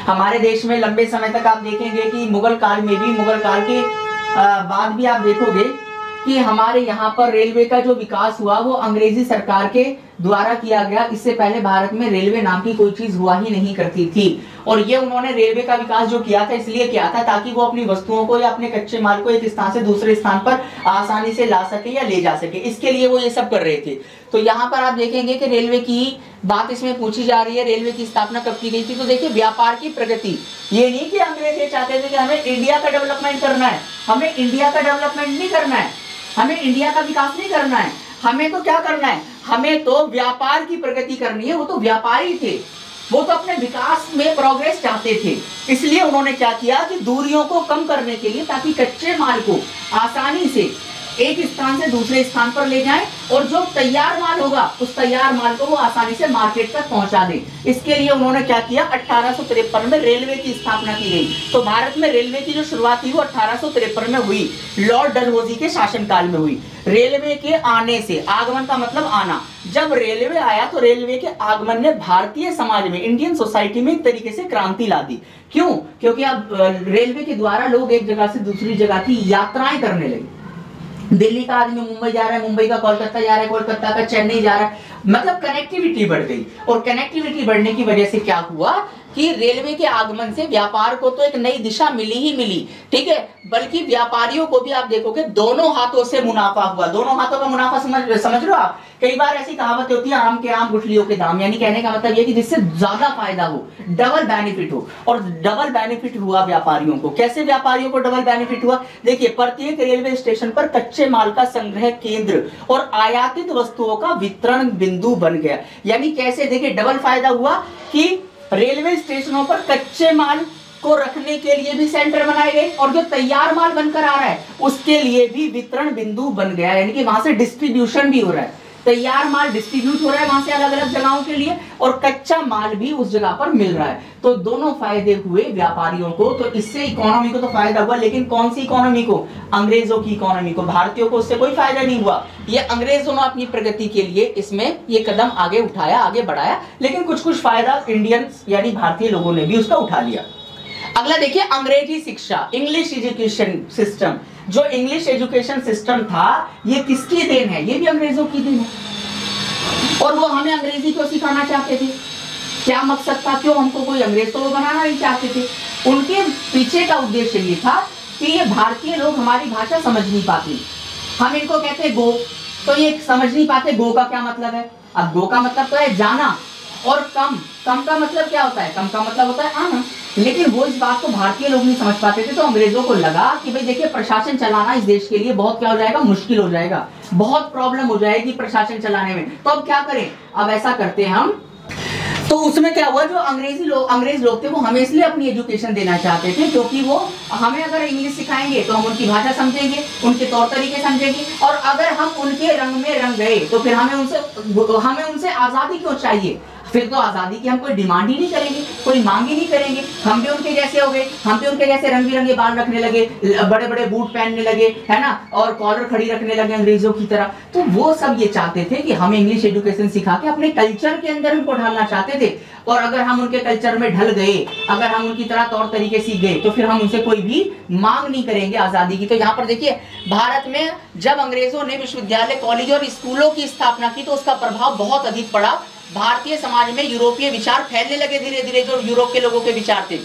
हमारे देश में लंबे समय तक आप देखेंगे कि मुगल काल में भी, मुगल काल के बाद भी आप देखोगे कि हमारे यहाँ पर रेलवे का जो विकास हुआ वो अंग्रेजी सरकार के द्वारा किया गया। इससे पहले भारत में रेलवे नाम की कोई चीज हुआ ही नहीं करती थी। और ये उन्होंने रेलवे का विकास जो किया था इसलिए किया था ताकि वो अपनी वस्तुओं को या अपने कच्चे माल को एक स्थान से दूसरे स्थान पर आसानी से ला सके या ले जा सके, इसके लिए वो ये सब कर रहे थे। तो यहाँ पर आप देखेंगे कि रेलवे की बात इसमें पूछी जा रही है, रेलवे की स्थापना कब की गई थी। तो देखिए व्यापार की प्रगति, ये नहीं कि अंग्रेज ये चाहते थे कि हमें इंडिया का डेवलपमेंट करना है, हमें इंडिया का डेवलपमेंट नहीं करना है, हमें इंडिया का विकास नहीं करना है, हमें तो क्या करना है, हमें तो व्यापार की प्रगति करनी है। वो तो व्यापारी थे, वो तो अपने विकास में प्रोग्रेस चाहते थे, इसलिए उन्होंने क्या किया कि दूरियों को कम करने के लिए, ताकि कच्चे माल को आसानी से एक स्थान से दूसरे स्थान पर ले जाएं और जो तैयार माल होगा उस तैयार माल को वो आसानी से मार्केट तक पहुंचा दें। इसके लिए उन्होंने क्या किया, अठारह सौ तिरपन में रेलवे की स्थापना की गई। तो भारत में रेलवे की जो शुरुआत थी वो अठारह सौ तिरपन में हुई, लॉर्ड डलहौजी के शासनकाल में हुई। रेलवे के आने से, आगमन का मतलब आना, जब रेलवे आया तो रेलवे के आगमन ने भारतीय समाज में, इंडियन सोसाइटी में एक तरीके से क्रांति ला दी। क्यों? क्योंकि अब रेलवे के द्वारा लोग एक जगह से दूसरी जगह की यात्राएं करने लगे। दिल्ली का आदमी मुंबई जा रहा है, मुंबई का कोलकाता जा रहा है, कोलकाता का चेन्नई जा रहा है। मतलब कनेक्टिविटी बढ़ गई, और कनेक्टिविटी बढ़ने की वजह से क्या हुआ कि रेलवे के आगमन से व्यापार को तो एक नई दिशा मिली ही मिली, ठीक है, बल्कि व्यापारियों को भी आप देखोगे दोनों हाथों से मुनाफा हुआ। दोनों हाथों का मुनाफा समझ समझ रहे हो आप। कई बार ऐसी कहावत होती है आम के आम गुठलियों के दाम, यानी कहने का मतलब ये कि जिससे ज्यादा फायदा हो, डबल बेनिफिट हो। और डबल बेनिफिट हुआ व्यापारियों को। कैसे व्यापारियों को डबल बेनिफिट हुआ? देखिए, प्रत्येक रेलवे स्टेशन पर कच्चे माल का संग्रह केंद्र और आयातित वस्तुओं का वितरण बिंदु बन गया। यानी कैसे? देखिए, डबल फायदा हुआ कि रेलवे स्टेशनों पर कच्चे माल को रखने के लिए भी सेंटर बनाए गए, और जो तैयार माल बनकर आ रहा है उसके लिए भी वितरण बिंदु बन गया। यानी कि वहां से डिस्ट्रीब्यूशन भी हो रहा है, तैयार माल डिस्ट्रीब्यूट हो रहा है वहां से अलग अलग जगहों के लिए, और कच्चा माल भी उस जगह पर मिल रहा है। तो दोनों फायदे हुए व्यापारियों को। तो इससे इकोनॉमी को तो फायदा हुआ, लेकिन कौन सी इकोनॉमी को? अंग्रेजों की इकोनॉमी को। भारतीयों को उससे कोई फायदा नहीं हुआ। ये अंग्रेजों ने अपनी प्रगति के लिए इसमें ये कदम आगे उठाया, आगे बढ़ाया, लेकिन कुछ कुछ फायदा इंडियंस यानी भारतीय लोगों ने भी उसका उठा लिया। अगला देखिए, अंग्रेजी शिक्षा, इंग्लिश एजुकेशन सिस्टम। जो इंग्लिश एजुकेशन सिस्टम था ये किसकी देन है? ये भी अंग्रेजों की देन है। और वो हमें अंग्रेजी क्यों सिखाना चाहते थे? क्या मकसद था? क्यों हमको कोई अंग्रेज तो बनाना नहीं चाहते थे। उनके पीछे का उद्देश्य ये था कि ये भारतीय लोग हमारी भाषा समझ नहीं पाते। हम इनको कहते हैं गो, तो ये समझ नहीं पाते गो का क्या मतलब है। अब गो का मतलब तो है जाना, और कम कम का मतलब क्या होता है? कम का मतलब होता है आना। लेकिन वो इस बात को भारतीय लोग नहीं समझ पाते थे। तो अंग्रेजों को लगा कि भाई देखिए, प्रशासन चलाना इस देश के लिए बहुत क्या हो जाएगा, मुश्किल हो जाएगा, बहुत प्रॉब्लम हो जाएगी प्रशासन चलाने में। तो अब क्या करें? अब ऐसा करते हैं हम। तो उसमें क्या हुआ, जो अंग्रेजी लोग अंग्रेज लोग थे वो हमें इसलिए अपनी एजुकेशन देना चाहते थे क्योंकि वो हमें अगर इंग्लिश सिखाएंगे तो हम उनकी भाषा समझेंगे, उनके तौर तरीके समझेंगे, और अगर हम उनके रंग में रंग गए तो फिर हमें उनसे हमें उनसे आज़ादी क्यों चाहिए? फिर तो आज़ादी की हम कोई डिमांड ही नहीं करेंगे, कोई मांग ही नहीं करेंगे। हम भी उनके जैसे हो गए, हम भी उनके जैसे रंग बिरंगे बाल रखने लगे, बड़े बड़े बूट पहनने लगे, है ना, और कॉलर खड़ी रखने लगे अंग्रेजों की तरह। तो वो सब ये चाहते थे कि हमें इंग्लिश एजुकेशन सिखा के अपने कल्चर के अंदर उनको ढालना चाहते थे, और अगर हम उनके कल्चर में ढल गए, अगर हम उनकी तरह तौर तरीके सीख गए तो फिर हम उनसे कोई भी मांग नहीं करेंगे आज़ादी की। तो यहाँ पर देखिए, भारत में जब अंग्रेजों ने विश्वविद्यालय, कॉलेज और स्कूलों की स्थापना की तो उसका प्रभाव बहुत अधिक पड़ा। भारतीय समाज में यूरोपीय विचार फैलने लगे धीरे धीरे, जो यूरोप के लोगों के विचार थे,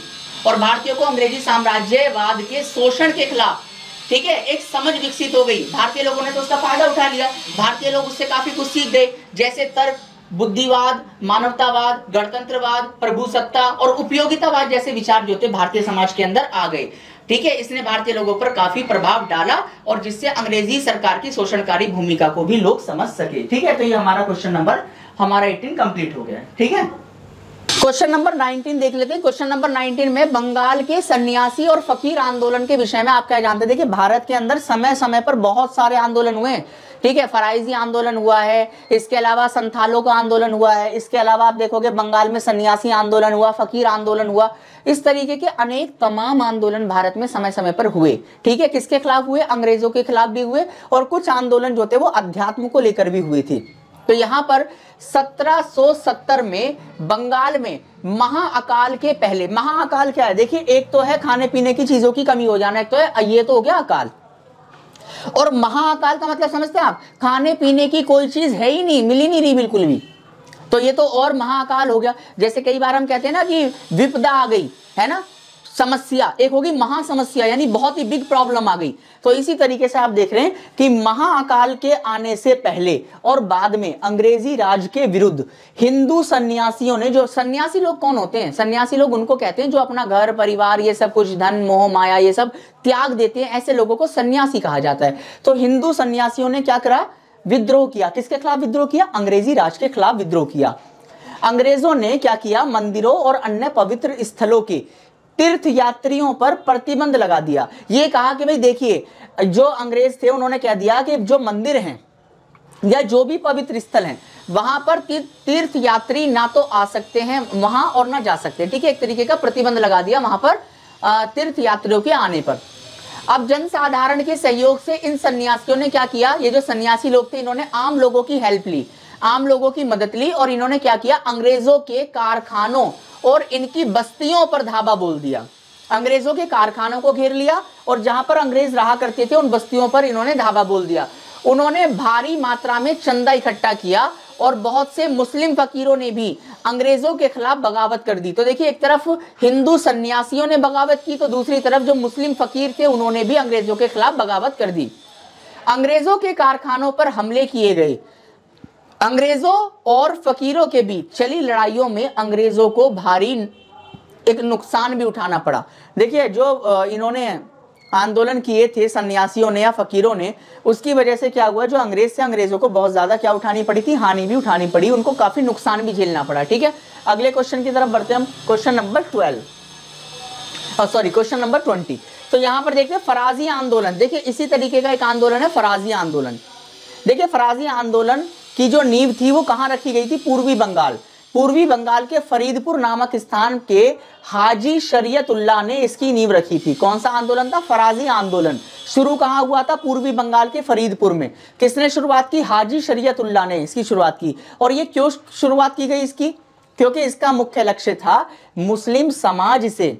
और भारतीयों को अंग्रेजी साम्राज्यवाद के शोषण के खिलाफ, ठीक है, एक समझ विकसित हो गई। भारतीय लोगों ने तो उसका फायदा उठा लिया। भारतीय लोग उससे काफी कुछ सीख गए, जैसे तर्क, बुद्धिवाद, मानवतावाद, गणतंत्रवाद, प्रभुसत्ता और उपयोगितावाद जैसे विचार जो थे भारतीय समाज के अंदर आ गए, ठीक है। इसने भारतीय लोगों पर काफी प्रभाव डाला, और जिससे अंग्रेजी सरकार की शोषणकारी भूमिका को भी लोग समझ सके, ठीक है। तो ये हमारा क्वेश्चन नंबर हमारा अठारह कंप्लीट हो गया, ठीक है। क्वेश्चन नंबर उन्नीस देख लेते हैं। क्वेश्चन नंबर उन्नीस में बंगाल के सन्यासी और फकीर आंदोलन के विषय में आप क्या जानते थे? कि भारत के अंदर समय समय पर बहुत सारे आंदोलन हुए, ठीक है। फराइजी आंदोलन हुआ है, इसके अलावा संथालों का आंदोलन हुआ है, इसके अलावा आप देखोगे बंगाल में सन्यासी आंदोलन हुआ, फकीर आंदोलन हुआ। इस तरीके के अनेक तमाम आंदोलन भारत में समय समय पर हुए, ठीक है। किसके खिलाफ हुए? अंग्रेजों के खिलाफ भी हुए, और कुछ आंदोलन जो थे वो अध्यात्म को लेकर भी हुए थे। तो यहाँ पर सत्रह सौ सत्तर में बंगाल में महाअकाल के पहले, महाअकाल क्या है? देखिए, एक तो है खाने पीने की चीजों की कमी हो जाना, एक तो है, ये तो हो गया अकाल, और महाअकाल का मतलब समझते हैं आप, खाने पीने की कोई चीज है ही नहीं, मिली नहीं रही बिल्कुल भी, तो ये तो और महाअकाल हो गया। जैसे कई बार हम कहते हैं ना कि विपदा आ गई, है ना, समस्या, एक होगी महासमस्या, यानी बहुत ही बिग प्रॉब्लम आ गई। तो इसी तरीके से आप देख रहे हैं कि महाअकाल के आने से पहले और बाद में अंग्रेजी राज के विरुद्ध हिंदू सन्यासियों ने, जो सन्यासी लोग कौन होते हैं? सन्यासी लोग उनको कहते हैं जो अपना घर परिवार ये सब कुछ, धन मोह माया ये सब त्याग देते हैं, ऐसे लोगों को सन्यासी कहा जाता है। तो हिंदू सन्यासियों ने क्या करा? विद्रोह किया। किसके खिलाफ विद्रोह किया? अंग्रेजी राज के खिलाफ विद्रोह किया। अंग्रेजों ने क्या किया? मंदिरों और अन्य पवित्र स्थलों के तीर्थ यात्रियों पर प्रतिबंध लगा दिया। ये कहा कि भाई देखिए, जो अंग्रेज थे उन्होंने कह दिया कि जो मंदिर हैं या जो भी पवित्र स्थल हैं वहां पर तीर्थ यात्री ना तो आ सकते हैं वहां और ना जा सकते, ठीक है। एक तरीके का प्रतिबंध लगा दिया वहां पर तीर्थ यात्रियों के आने पर। अब जनसाधारण के सहयोग से इन सन्यासियों ने क्या किया? ये जो सन्यासी लोग थे इन्होंने आम लोगों की हेल्प ली, आम लोगों की मदद ली, और इन्होंने क्या किया? अंग्रेजों के कारखानों और इनकी बस्तियों पर धावा बोल दिया। अंग्रेजों के कारखानों को घेर लिया, और जहां पर अंग्रेज रहा करते थे उन बस्तियों पर इन्होंने धावा बोल दिया। उन्होंने भारी मात्रा में चंदा इकट्ठा किया और बहुत से मुस्लिम फकीरों ने भी अंग्रेजों के खिलाफ बगावत कर दी। तो देखिए, एक तरफ हिंदू सन्यासियों ने बगावत की तो दूसरी तरफ जो मुस्लिम फकीर थे उन्होंने भी अंग्रेजों के खिलाफ बगावत कर दी। अंग्रेजों के कारखानों पर हमले किए गए। अंग्रेजों और फकीरों के बीच चली लड़ाइयों में अंग्रेजों को भारी एक नुकसान भी उठाना पड़ा। देखिए, जो इन्होंने आंदोलन किए थे सन्यासियों ने या फकीरों ने, उसकी वजह से क्या हुआ, जो अंग्रेज से अंग्रेजों को बहुत ज़्यादा क्या उठानी पड़ी थी, हानि भी उठानी पड़ी, उनको काफ़ी नुकसान भी झेलना पड़ा। ठीक है, अगले क्वेश्चन की तरफ बढ़ते हैं हम। Question number twelve sorry question number twenty. तो यहाँ पर देखते हैं फराजी आंदोलन। देखिए, इसी तरीके का एक आंदोलन है फराजी आंदोलन। देखिए, फराजी आंदोलन की जो नींव थी वो कहाँ रखी गई थी, पूर्वी बंगाल। पूर्वी बंगाल के फरीदपुर नामक स्थान के हाजी शरीयतुल्लाह ने इसकी नींव रखी थी। कौन सा आंदोलन था? फराजी आंदोलन। शुरू कहाँ हुआ था? पूर्वी बंगाल के फरीदपुर में। किसने शुरुआत की? हाजी शरीयतुल्लाह ने इसकी शुरुआत की। और ये क्यों शुरुआत की गई इसकी? क्योंकि इसका मुख्य लक्ष्य था मुस्लिम समाज से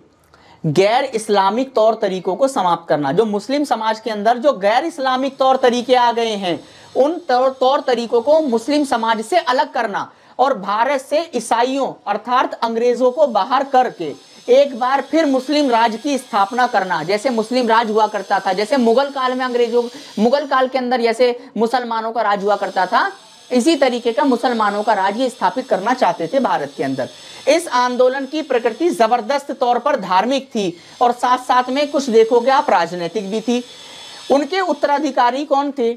गैर इस्लामिक तौर तरीकों को समाप्त करना। जो मुस्लिम समाज के अंदर जो गैर इस्लामिक तौर तरीके आ गए हैं उन तौर तरीकों को मुस्लिम समाज से अलग करना और भारत से ईसाइयों अर्थात अंग्रेजों को बाहर करके एक बार फिर मुस्लिम राज की स्थापना करना। जैसे मुस्लिम राज हुआ करता था, जैसे मुगल काल में अंग्रेजों मुगल काल के अंदर जैसे मुसलमानों का राज हुआ करता था, इसी तरीके का मुसलमानों का राज ये स्थापित करना चाहते थे भारत के अंदर। इस आंदोलन की प्रकृति जबरदस्त तौर पर धार्मिक थी और साथ साथ में कुछ देखोगे आप राजनीतिक भी थी। उनके उत्तराधिकारी कौन थे?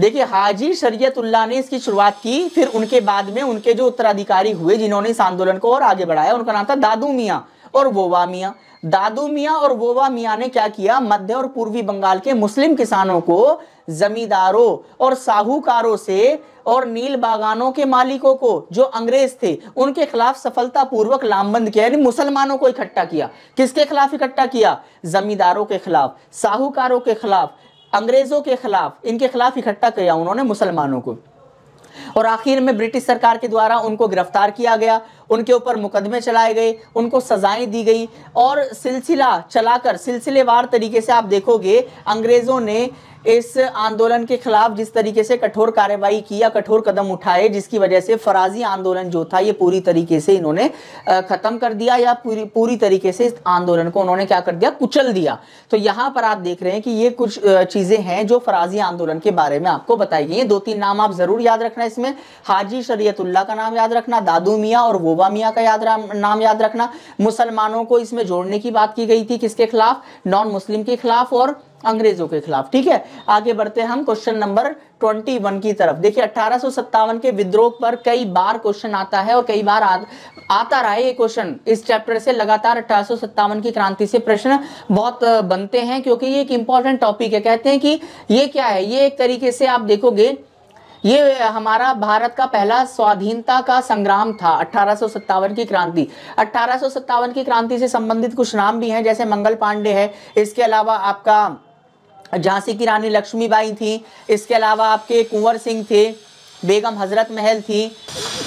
देखिए, हाजी शरीयतुल्लाह ने इसकी शुरुआत की, फिर उनके बाद में उनके जो उत्तराधिकारी हुए जिन्होंने इस आंदोलन को और आगे बढ़ाया उनका नाम था दादू मियाँ और वोवा मियाँ। दादू मियाँ और वोवा मियाँ ने क्या किया, मध्य और पूर्वी बंगाल के मुस्लिम किसानों को जमींदारों और साहूकारों से और नील बागानों के मालिकों को जो अंग्रेज थे उनके खिलाफ सफलतापूर्वक लामबंद किया, यानी मुसलमानों को इकट्ठा किया। किसके खिलाफ इकट्ठा किया? जमींदारों के खिलाफ, साहूकारों के खिलाफ, अंग्रेजों के खिलाफ, इनके खिलाफ इकट्ठा किया उन्होंने मुसलमानों को। और आखिर में ब्रिटिश सरकार के द्वारा उनको गिरफ्तार किया गया, उनके ऊपर मुकदमे चलाए गए, उनको सजाएं दी गई और सिलसिला चलाकर सिलसिलेवार तरीके से आप देखोगे अंग्रेजों ने इस आंदोलन के खिलाफ जिस तरीके से कठोर कार्रवाई की या कठोर कदम उठाए, जिसकी वजह से फराजी आंदोलन जो था ये पूरी तरीके से इन्होंने ख़त्म कर दिया या पूरी पूरी तरीके से इस आंदोलन को उन्होंने क्या कर दिया, कुचल दिया। तो यहाँ पर आप देख रहे हैं कि ये कुछ चीज़ें हैं जो फराजी आंदोलन के बारे में आपको बताई गई हैं। दो तीन नाम आप ज़रूर याद रखना इसमें, हाजी शरीयतुल्लाह का नाम याद रखना, दादू मियाँ और वोवा मियाँ का याद नाम याद रखना। मुसलमानों को इसमें जोड़ने की बात की गई थी, किसके खिलाफ? नॉन मुस्लिम के खिलाफ और अंग्रेजों के खिलाफ। ठीक है, आगे बढ़ते हैं हम क्वेश्चन नंबर इक्कीस की तरफ। देखिए, अठारह सौ सत्तावन के विद्रोह पर कई बार क्वेश्चन आता है और कई बार आ, आता रहा है ये क्वेश्चन। इस चैप्टर से लगातार अठारह सौ सत्तावन की क्रांति से प्रश्न बहुत बनते हैं क्योंकि ये एक इंपॉर्टेंट टॉपिक है। कहते हैं कि ये क्या है, ये एक तरीके से आप देखोगे ये हमारा भारत का पहला स्वाधीनता का संग्राम था, अठारह सौ सत्तावन की क्रांति। अठारह सौ सत्तावन की क्रांति से संबंधित कुछ नाम भी हैं, जैसे मंगल पांडे है, इसके अलावा आपका झांसी की रानी लक्ष्मीबाई थी, इसके अलावा आपके कुंवर सिंह थे, बेगम हजरत महल थी,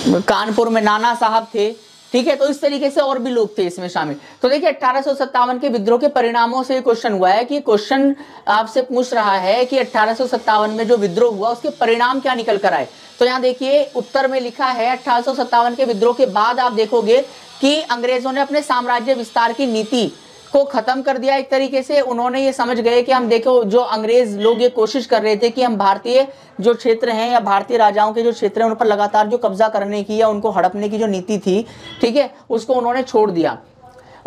कानपुर में नाना साहब थे। ठीक है, तो इस तरीके से और भी लोग थे इसमें शामिल। तो देखिए, अट्ठारह सौ सत्तावन के विद्रोह के परिणामों से क्वेश्चन हुआ है कि क्वेश्चन आपसे पूछ रहा है कि अट्ठारह सौ सत्तावन में जो विद्रोह हुआ उसके परिणाम क्या निकल कर आए। तो यहाँ देखिए, उत्तर में लिखा है अट्ठारह सौ सत्तावन के विद्रोह के बाद आप देखोगे कि अंग्रेजों ने अपने साम्राज्य विस्तार की नीति को ख़त्म कर दिया एक तरीके से। उन्होंने ये समझ गए कि हम देखो जो अंग्रेज़ लोग ये कोशिश कर रहे थे कि हम भारतीय जो क्षेत्र हैं या भारतीय राजाओं के जो क्षेत्र हैं उन पर लगातार जो कब्जा करने की या उनको हड़पने की जो नीति थी, ठीक है, उसको उन्होंने छोड़ दिया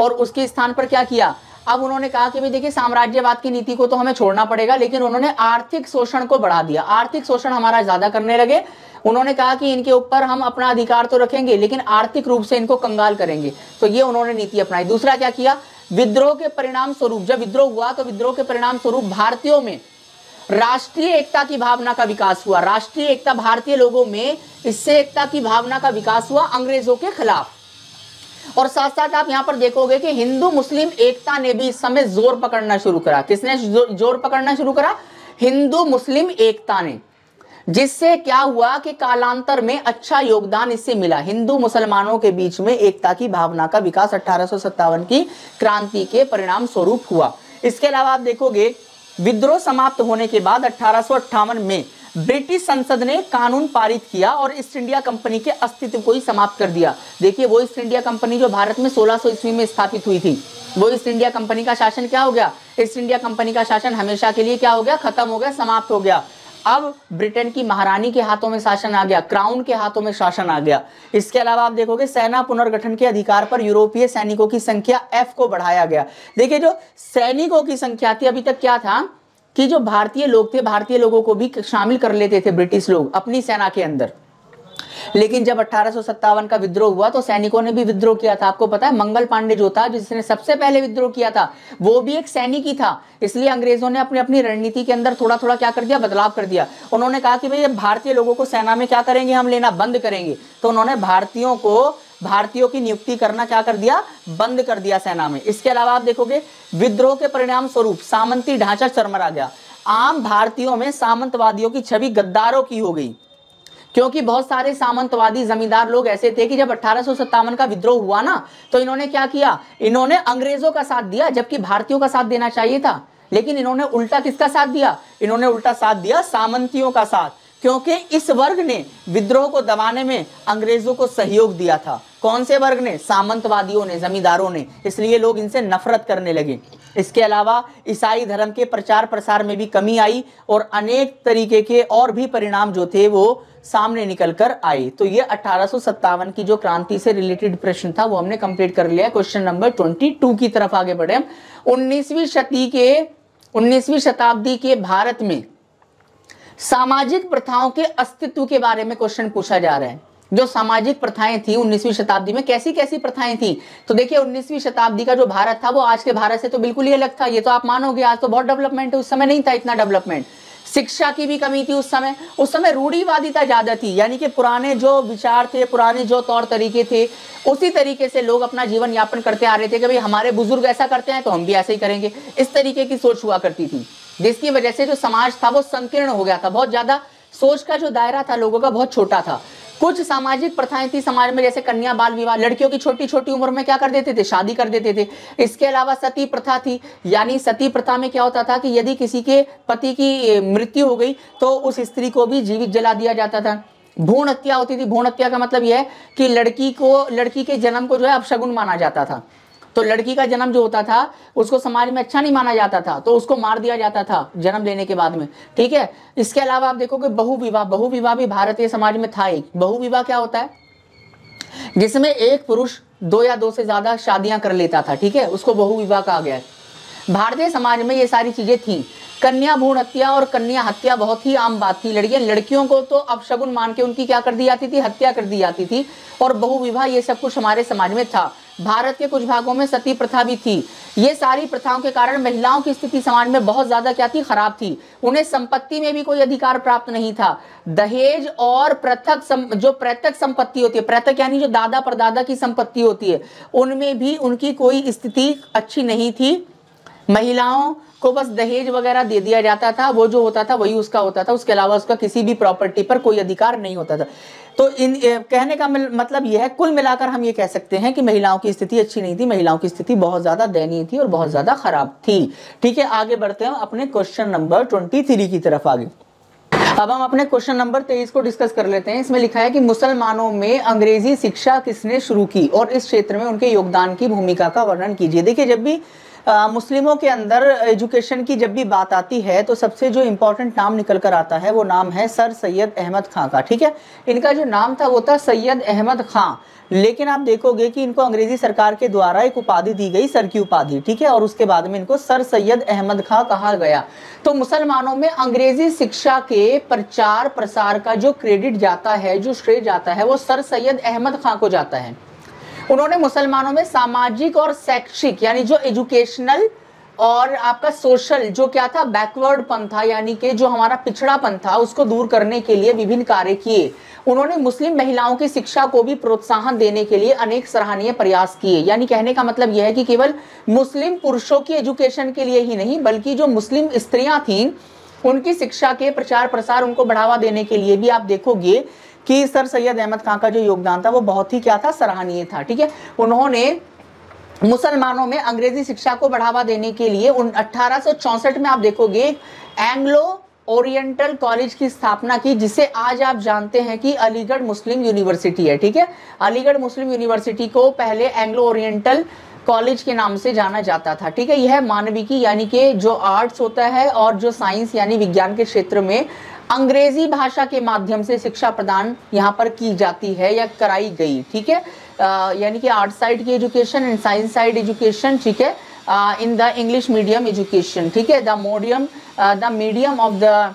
और उसके स्थान पर क्या किया, अब उन्होंने कहा कि भाई देखिए साम्राज्यवाद की नीति को तो हमें छोड़ना पड़ेगा, लेकिन उन्होंने आर्थिक शोषण को बढ़ा दिया। आर्थिक शोषण हमारा ज़्यादा करने लगे। उन्होंने कहा कि इनके ऊपर हम अपना अधिकार तो रखेंगे लेकिन आर्थिक रूप से इनको कंगाल करेंगे। तो ये उन्होंने नीति अपनाई। दूसरा क्या किया, विद्रोह के परिणाम स्वरूप, जब विद्रोह हुआ तो विद्रोह के परिणाम स्वरूप भारतीयों में राष्ट्रीय एकता की भावना का विकास हुआ। राष्ट्रीय एकता भारतीय लोगों में इससे एकता की भावना का विकास हुआ अंग्रेजों के खिलाफ। और साथ साथ आप यहाँ पर देखोगे कि हिंदू मुस्लिम एकता ने भी इस समय जोर पकड़ना शुरू करा। किसने जोर पकड़ना शुरू करा? हिंदू मुस्लिम एकता ने, जिससे क्या हुआ कि कालांतर में अच्छा योगदान इससे मिला। हिंदू मुसलमानों के बीच में एकता की भावना का विकास अठारह सौ सत्तावन की क्रांति के परिणाम स्वरूप हुआ। इसके अलावा आप देखोगे विद्रोह समाप्त होने के बाद अठारह सौ अट्ठावन में ब्रिटिश संसद ने कानून पारित किया और ईस्ट इंडिया कंपनी के अस्तित्व को ही समाप्त कर दिया। देखिए वो ईस्ट इंडिया कंपनी जो भारत में सोलह सौ ईस्वी में स्थापित हुई थी, वो ईस्ट इंडिया कंपनी का शासन क्या हो गया, ईस्ट इंडिया कंपनी का शासन हमेशा के लिए क्या हो गया, खत्म हो गया, समाप्त हो गया। अब ब्रिटेन की महारानी के हाथों में शासन आ गया, क्राउन के हाथों में शासन आ गया। इसके अलावा आप देखोगे सेना पुनर्गठन के अधिकार पर यूरोपीय सैनिकों की संख्या एफ को बढ़ाया गया। देखिए जो सैनिकों की संख्या थी, अभी तक क्या था कि जो भारतीय लोग थे, भारतीय लोगों को भी शामिल कर लेते थे ब्रिटिश लोग अपनी सेना के अंदर, लेकिन जब अट्ठारह सौ सत्तावन का विद्रोह हुआ तो सैनिकों ने भी विद्रोह किया था। आपको पता है मंगल पांडे जो था, जिसने सबसे पहले विद्रोह किया था, वो भी एक सैनिक ही था। इसलिए अंग्रेजों ने अपनी अपनी रणनीति के अंदर थोड़ा थोड़ा क्या कर दिया, बदलाव कर दिया। उन्होंने कहा कि भाई भारतीय लोगों को सेना में क्या करेंगे, हम लेना बंद करेंगे। तो उन्होंने भारतीयों को, भारतीयों की नियुक्ति करना क्या कर दिया, बंद कर दिया सेना में। इसके अलावा आप देखोगे विद्रोह के परिणाम स्वरूप सामंती ढांचा चरमरा गया। आम भारतीयों में सामंतवादियों की छवि गद्दारों की हो गई, क्योंकि बहुत सारे सामंतवादी जमींदार लोग ऐसे थे कि जब अट्ठारह सौ सत्तावन का विद्रोह हुआ ना, तो इन्होंने क्या किया, इन्होंने अंग्रेजों का साथ दिया, जबकि भारतीयों का साथ देना चाहिए था। लेकिन इन्होंने उल्टा किसका साथ दिया, इन्होंने उल्टा साथ दिया सामंतियों का साथ, क्योंकि इस वर्ग ने विद्रोह को दबाने में अंग्रेजों को सहयोग दिया था। कौन से वर्ग ने, सामंतवादियों ने, जमींदारों ने। इसलिए लोग इनसे नफरत करने लगे। इसके अलावा ईसाई धर्म के प्रचार प्रसार में भी कमी आई और अनेक तरीके के और भी परिणाम जो थे वो सामने निकल कर आए। तो ये अट्ठारह सौ सत्तावन की जो क्रांति से रिलेटेड प्रश्न था वो हमने कंप्लीट कर लिया। क्वेश्चन नंबर ट्वेंटी टू की तरफ आगे बढ़े हम। उन्नीसवीं शती के उन्नीसवीं शताब्दी के भारत में सामाजिक प्रथाओं के अस्तित्व के बारे में क्वेश्चन पूछा जा रहा है। जो सामाजिक प्रथाएं थी उन्नीसवीं शताब्दी में, कैसी कैसी प्रथाएं थी। तो देखिए उन्नीसवीं शताब्दी का जो भारत था वो आज के भारत से तो बिल्कुल ही अलग था, ये तो आप मानोगे। आज तो बहुत डेवलपमेंट है, उस समय नहीं था इतना डेवलपमेंट। शिक्षा की भी कमी थी उस समय, उस समय रूढ़िवादिता ज्यादा थी, यानी कि पुराने जो विचार थे, पुराने जो तौर तरीके थे, उसी तरीके से लोग अपना जीवन यापन करते आ रहे थे कि भाई हमारे बुजुर्ग ऐसा करते हैं तो हम भी ऐसे ही करेंगे। इस तरीके की सोच हुआ करती थी, जिसकी वजह से जो समाज था वो संकीर्ण हो गया था। बहुत ज्यादा सोच का जो दायरा था लोगों का बहुत छोटा था। कुछ सामाजिक प्रथाएं थी समाज में, जैसे कन्या बाल विवाह, लड़कियों की छोटी छोटी उम्र में क्या कर देते थे, शादी कर देते थे। इसके अलावा सती प्रथा थी, यानी सती प्रथा में क्या होता था कि यदि किसी के पति की मृत्यु हो गई तो उस स्त्री को भी जीवित जला दिया जाता था। भ्रूण हत्या होती थी, भ्रूण हत्या का मतलब यह है कि लड़की को, लड़की के जन्म को जो है अपशगुन माना जाता था। तो लड़की का जन्म जो होता था उसको समाज में अच्छा नहीं माना जाता था, तो उसको मार दिया जाता था जन्म लेने के बाद में, ठीक है। इसके अलावा आप देखोगे बहु विवाह, बहु विवाह भी भारतीय समाज में था एक। बहु विवाह क्या होता है, जिसमें एक पुरुष दो या दो से ज्यादा शादियां कर लेता था, ठीक है, उसको बहु विवाह कहा गया है। भारतीय समाज में ये सारी चीजें थी। कन्या भ्रूण हत्या और कन्या हत्या बहुत ही आम बात थी। लड़कियां, लड़कियों को तो अपशगुन मान के उनकी क्या कर दी जाती थी, हत्या कर दी जाती थी। और बहु विवाह, ये सब कुछ हमारे समाज में था। भारत के कुछ भागों में सती प्रथा भी थी। ये सारी प्रथाओं के कारण महिलाओं की स्थिति समाज में बहुत ज्यादा क्या थी, खराब थी। उन्हें संपत्ति में भी कोई अधिकार प्राप्त नहीं था। दहेज और पृथक सम, जो पृथक संपत्ति होती है, पृथक यानी जो दादा परदादा की संपत्ति होती है, उनमें भी उनकी कोई स्थिति अच्छी नहीं थी। महिलाओं को बस दहेज वगैरह दे दिया जाता था, वो जो होता था वही उसका होता था, उसके अलावा उसका किसी भी प्रॉपर्टी पर कोई अधिकार नहीं होता था। तो इन कहने का मतलब यह है, कुल मिलाकर हम ये कह सकते हैं कि महिलाओं की स्थिति अच्छी नहीं थी, महिलाओं की स्थिति बहुत ज्यादा दयनीय थी और बहुत ज्यादा खराब थी, ठीक है। आगे बढ़ते हैं अपने क्वेश्चन नंबर ट्वेंटी थ्री की तरफ आगे। अब हम अपने क्वेश्चन नंबर तेईस को डिस्कस कर लेते हैं। इसमें लिखा है कि मुसलमानों में अंग्रेजी शिक्षा किसने शुरू की और इस क्षेत्र में उनके योगदान की भूमिका का वर्णन कीजिए। देखिए जब भी आ, मुस्लिमों के अंदर एजुकेशन की जब भी बात आती है तो सबसे जो इम्पोर्टेंट नाम निकल कर आता है वो नाम है सर सैयद अहमद खां का, ठीक है। इनका जो नाम था वो था सैयद अहमद खां, लेकिन आप देखोगे कि इनको अंग्रेजी सरकार के द्वारा एक उपाधि दी गई, सर की उपाधि, ठीक है, और उसके बाद में इनको सर सैयद अहमद खां कहा गया। तो मुसलमानों में अंग्रेजी शिक्षा के प्रचार प्रसार का जो क्रेडिट जाता है, जो श्रेय जाता है, वो सर सैयद अहमद खां को जाता है। उन्होंने मुसलमानों में सामाजिक और शैक्षिक, यानी जो एजुकेशनल और आपका सोशल जो क्या था, बैकवर्डपन था, यानी कि जो हमारा पिछड़ापन था, उसको दूर करने के लिए विभिन्न कार्य किए। उन्होंने मुस्लिम महिलाओं की शिक्षा को भी प्रोत्साहन देने के लिए अनेक सराहनीय प्रयास किए। यानी कहने का मतलब यह है कि केवल मुस्लिम पुरुषों की एजुकेशन के लिए ही नहीं, बल्कि जो मुस्लिम स्त्रियां थीं उनकी शिक्षा के प्रचार प्रसार, उनको बढ़ावा देने के लिए भी आप देखोगे कि सर सैयद अहमद खां का जो योगदान था वो बहुत ही क्या था, सराहनीय था, ठीक है। उन्होंने मुसलमानों में अंग्रेजी शिक्षा को बढ़ावा देने के लिए उन अट्ठारह सौ चौंसठ में आप देखोगे एंग्लो ओरिएंटल कॉलेज की स्थापना की, जिसे आज आप जानते हैं कि अलीगढ़ मुस्लिम यूनिवर्सिटी है। ठीक है, अलीगढ़ मुस्लिम यूनिवर्सिटी को पहले एंग्लो ओरिएंटल कॉलेज के नाम से जाना जाता था। ठीक है, यह मानविकी यानी कि जो आर्ट्स होता है और जो साइंस यानी विज्ञान के क्षेत्र में अंग्रेजी भाषा के माध्यम से शिक्षा प्रदान यहाँ पर की जाती है या कराई गई। ठीक है, यानी कि आर्ट साइड की education and science side education. ठीक है, in the English medium education. ठीक है, the medium the medium of the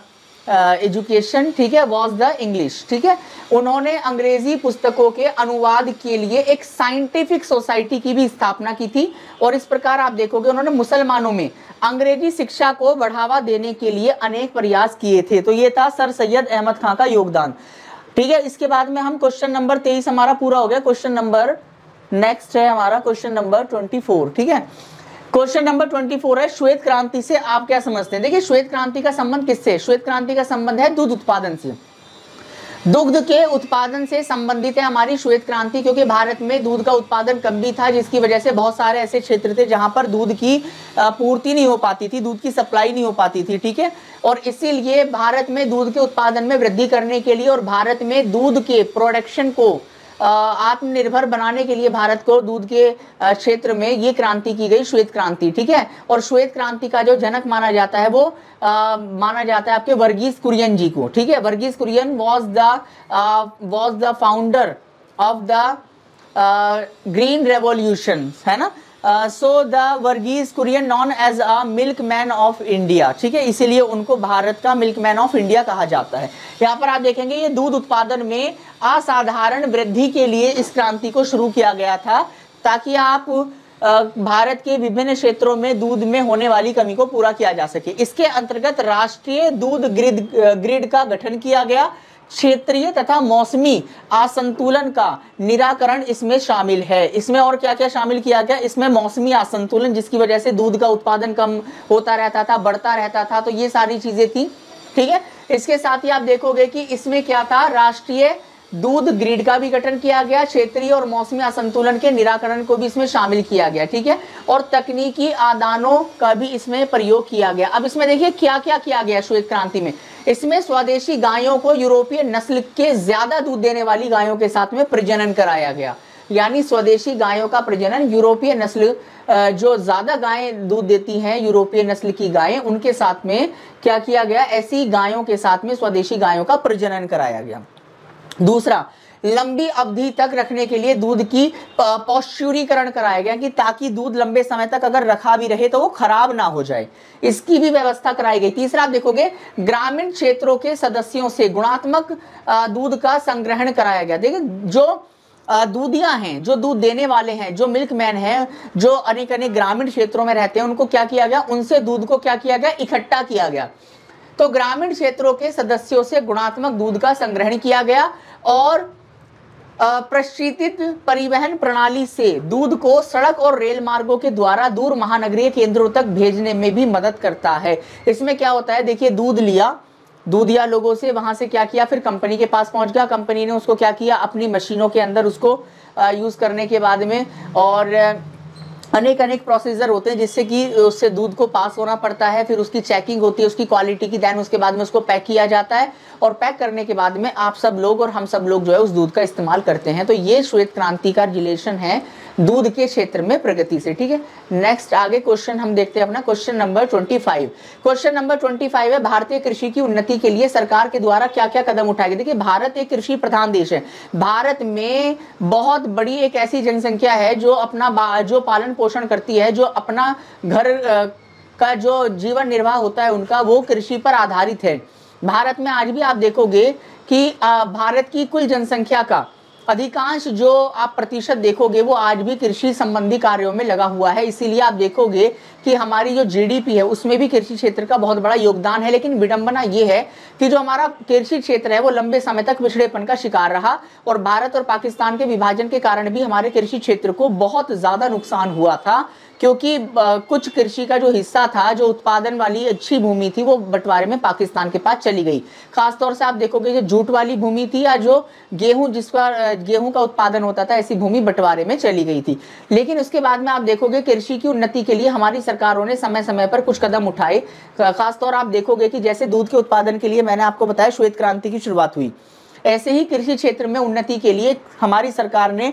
education ठीक है वॉज द इंग्लिश। ठीक है, उन्होंने अंग्रेजी पुस्तकों के अनुवाद के लिए एक साइंटिफिक सोसाइटी की भी स्थापना की थी। और इस प्रकार आप देखोगे उन्होंने मुसलमानों में अंग्रेजी शिक्षा को बढ़ावा देने के लिए अनेक प्रयास किए थे। तो ये था सर सैयद अहमद खां का योगदान। ठीक है, इसके बाद में हम क्वेश्चन नंबर तेईस हमारा पूरा हो गया। क्वेश्चन नंबर नेक्स्ट है हमारा क्वेश्चन नंबर ट्वेंटी फोर। ठीक है, क्वेश्चन नंबर चौबीस है श्वेत क्रांति से आप क्या समझते हैं। देखिए, श्वेत क्रांति का संबंध किससे? श्वेत क्रांति का संबंध है दूध उत्पादन से, दुग्ध के उत्पादन से संबंधित है हमारी श्वेत क्रांति, क्योंकि भारत में दूध का उत्पादन कम भी था, जिसकी वजह से बहुत सारे ऐसे क्षेत्र थे जहां पर दूध की पूर्ति नहीं हो पाती थी, दूध की सप्लाई नहीं हो पाती थी। ठीक है, और इसीलिए भारत में दूध के उत्पादन में वृद्धि करने के लिए और भारत में दूध के प्रोडक्शन को आत्मनिर्भर बनाने के लिए भारत को दूध के क्षेत्र में ये क्रांति की गई, श्वेत क्रांति। ठीक है, और श्वेत क्रांति का जो जनक माना जाता है वो आ, माना जाता है आपके वर्गीस कुरियन जी को। ठीक है, Varghese Kurien was the was the founder of the green revolution, है ना। So the Varghese Kurien known as a milkman of India. ठीक है, इसीलिए उनको भारत का मिल्क मैन ऑफ इंडिया कहा जाता है। यहाँ पर आप देखेंगे ये दूध उत्पादन में असाधारण वृद्धि के लिए इस क्रांति को शुरू किया गया था, ताकि आप भारत के विभिन्न क्षेत्रों में दूध में होने वाली कमी को पूरा किया जा सके। इसके अंतर्गत राष्ट्रीय दूध ग्रिड ग्रिड का गठन किया गया। क्षेत्रीय तथा मौसमी असंतुलन का निराकरण इसमें शामिल है। इसमें और क्या क्या शामिल किया गया? इसमें मौसमी असंतुलन, जिसकी वजह से दूध का उत्पादन कम होता रहता था, बढ़ता रहता था, तो ये सारी चीजें थी। ठीक है, इसके साथ ही आप देखोगे कि इसमें क्या था, राष्ट्रीय दूध ग्रिड का भी गठन किया गया, क्षेत्रीय और मौसमी असंतुलन के निराकरण को भी इसमें शामिल किया गया। ठीक है, और तकनीकी आदानों का भी इसमें प्रयोग किया गया। अब इसमें देखिए क्या क्या किया गया श्वेत क्रांति में। इसमें स्वदेशी गायों को यूरोपीय नस्ल के ज्यादा दूध देने वाली गायों के साथ में प्रजनन कराया गया, यानी स्वदेशी गायों का प्रजनन यूरोपीय नस्ल, जो ज्यादा गायें दूध देती हैं यूरोपीय नस्ल की गायें, उनके साथ में क्या किया गया, ऐसी गायों के साथ में स्वदेशी गायों का प्रजनन कराया गया। दूसरा, लंबी अवधि तक रखने के लिए दूध की पॉस्चुरीकरण कराया गया, कि ताकि दूध लंबे समय तक अगर रखा भी रहे तो वो खराब ना हो जाए, इसकी भी व्यवस्था कराई गई। तीसरा, आप देखोगे ग्रामीण क्षेत्रों के सदस्यों से गुणात्मक दूध का संग्रहण कराया गया। देखिए, जो दूधिया हैं, जो दूध देने वाले हैं, जो मिल्क मैन हैं, जो अनेक अनेक ग्रामीण क्षेत्रों में रहते हैं, उनको क्या किया गया, उनसे दूध को क्या किया गया, इकट्ठा किया गया। तो ग्रामीण क्षेत्रों के सदस्यों से गुणात्मक दूध का संग्रहण किया गया और प्रशिक्षित परिवहन प्रणाली से दूध को सड़क और रेल मार्गों के द्वारा दूर महानगरीय केंद्रों तक भेजने में भी मदद करता है। इसमें क्या होता है, देखिए, दूध लिया दूधिया लोगों से, वहां से क्या किया, फिर कंपनी के पास पहुंच गया, कंपनी ने उसको क्या किया, अपनी मशीनों के अंदर उसको यूज करने के बाद में, और अनेक अनेक प्रोसीजर होते हैं जिससे कि उससे दूध को पास होना पड़ता है, फिर उसकी चेकिंग होती है उसकी क्वालिटी की, दैन उसके बाद में उसको पैक किया जाता है, और पैक करने के बाद में आप सब लोग और हम सब लोग जो है उस दूध का इस्तेमाल करते हैं। तो ये श्वेत क्रांति का रिलेशन है दूध के क्षेत्र में प्रगति से। ठीक है, नेक्स्ट आगे क्वेश्चन हम देखते हैं अपना question number twenty five. Question number twenty five है भारतीय कृषि की उन्नति के लिए सरकार के द्वारा क्या क्या कदम उठाए गए। देखिए, भारत एक कृषि प्रधान देश है। भारत में बहुत बड़ी एक ऐसी जनसंख्या है जो अपना जो पालन पोषण करती है, जो अपना घर का जो जीवन निर्वाह होता है उनका, वो कृषि पर आधारित है। भारत में आज भी आप देखोगे कि भारत की कुल जनसंख्या का अधिकांश जो आप प्रतिशत देखोगे वो आज भी कृषि संबंधी कार्यों में लगा हुआ है। इसीलिए आप देखोगे कि हमारी जो जीडीपी है उसमें भी कृषि क्षेत्र का बहुत बड़ा योगदान है। लेकिन विडंबना ये है कि जो हमारा कृषि क्षेत्र है वो लंबे समय तक पिछड़ेपन का शिकार रहा, और भारत और पाकिस्तान के विभाजन के कारण भी हमारे कृषि क्षेत्र को बहुत ज़्यादा नुकसान हुआ था। क्योंकि कुछ कृषि का जो हिस्सा था, जो उत्पादन वाली अच्छी भूमि थी, वो बंटवारे में पाकिस्तान के पास चली गई। खासतौर से आप देखोगे जो जूट वाली भूमि थी या जो गेहूं जिसका गेहूं का उत्पादन होता था, ऐसी भूमि बंटवारे में चली गई थी। लेकिन उसके बाद में आप देखोगे कृषि की उन्नति के लिए हमारी सरकारों ने समय समय पर कुछ कदम उठाए। खासतौर आप देखोगे कि जैसे दूध के उत्पादन के लिए मैंने आपको बताया श्वेत क्रांति की शुरुआत हुई, ऐसे ही कृषि क्षेत्र में उन्नति के लिए हमारी सरकार ने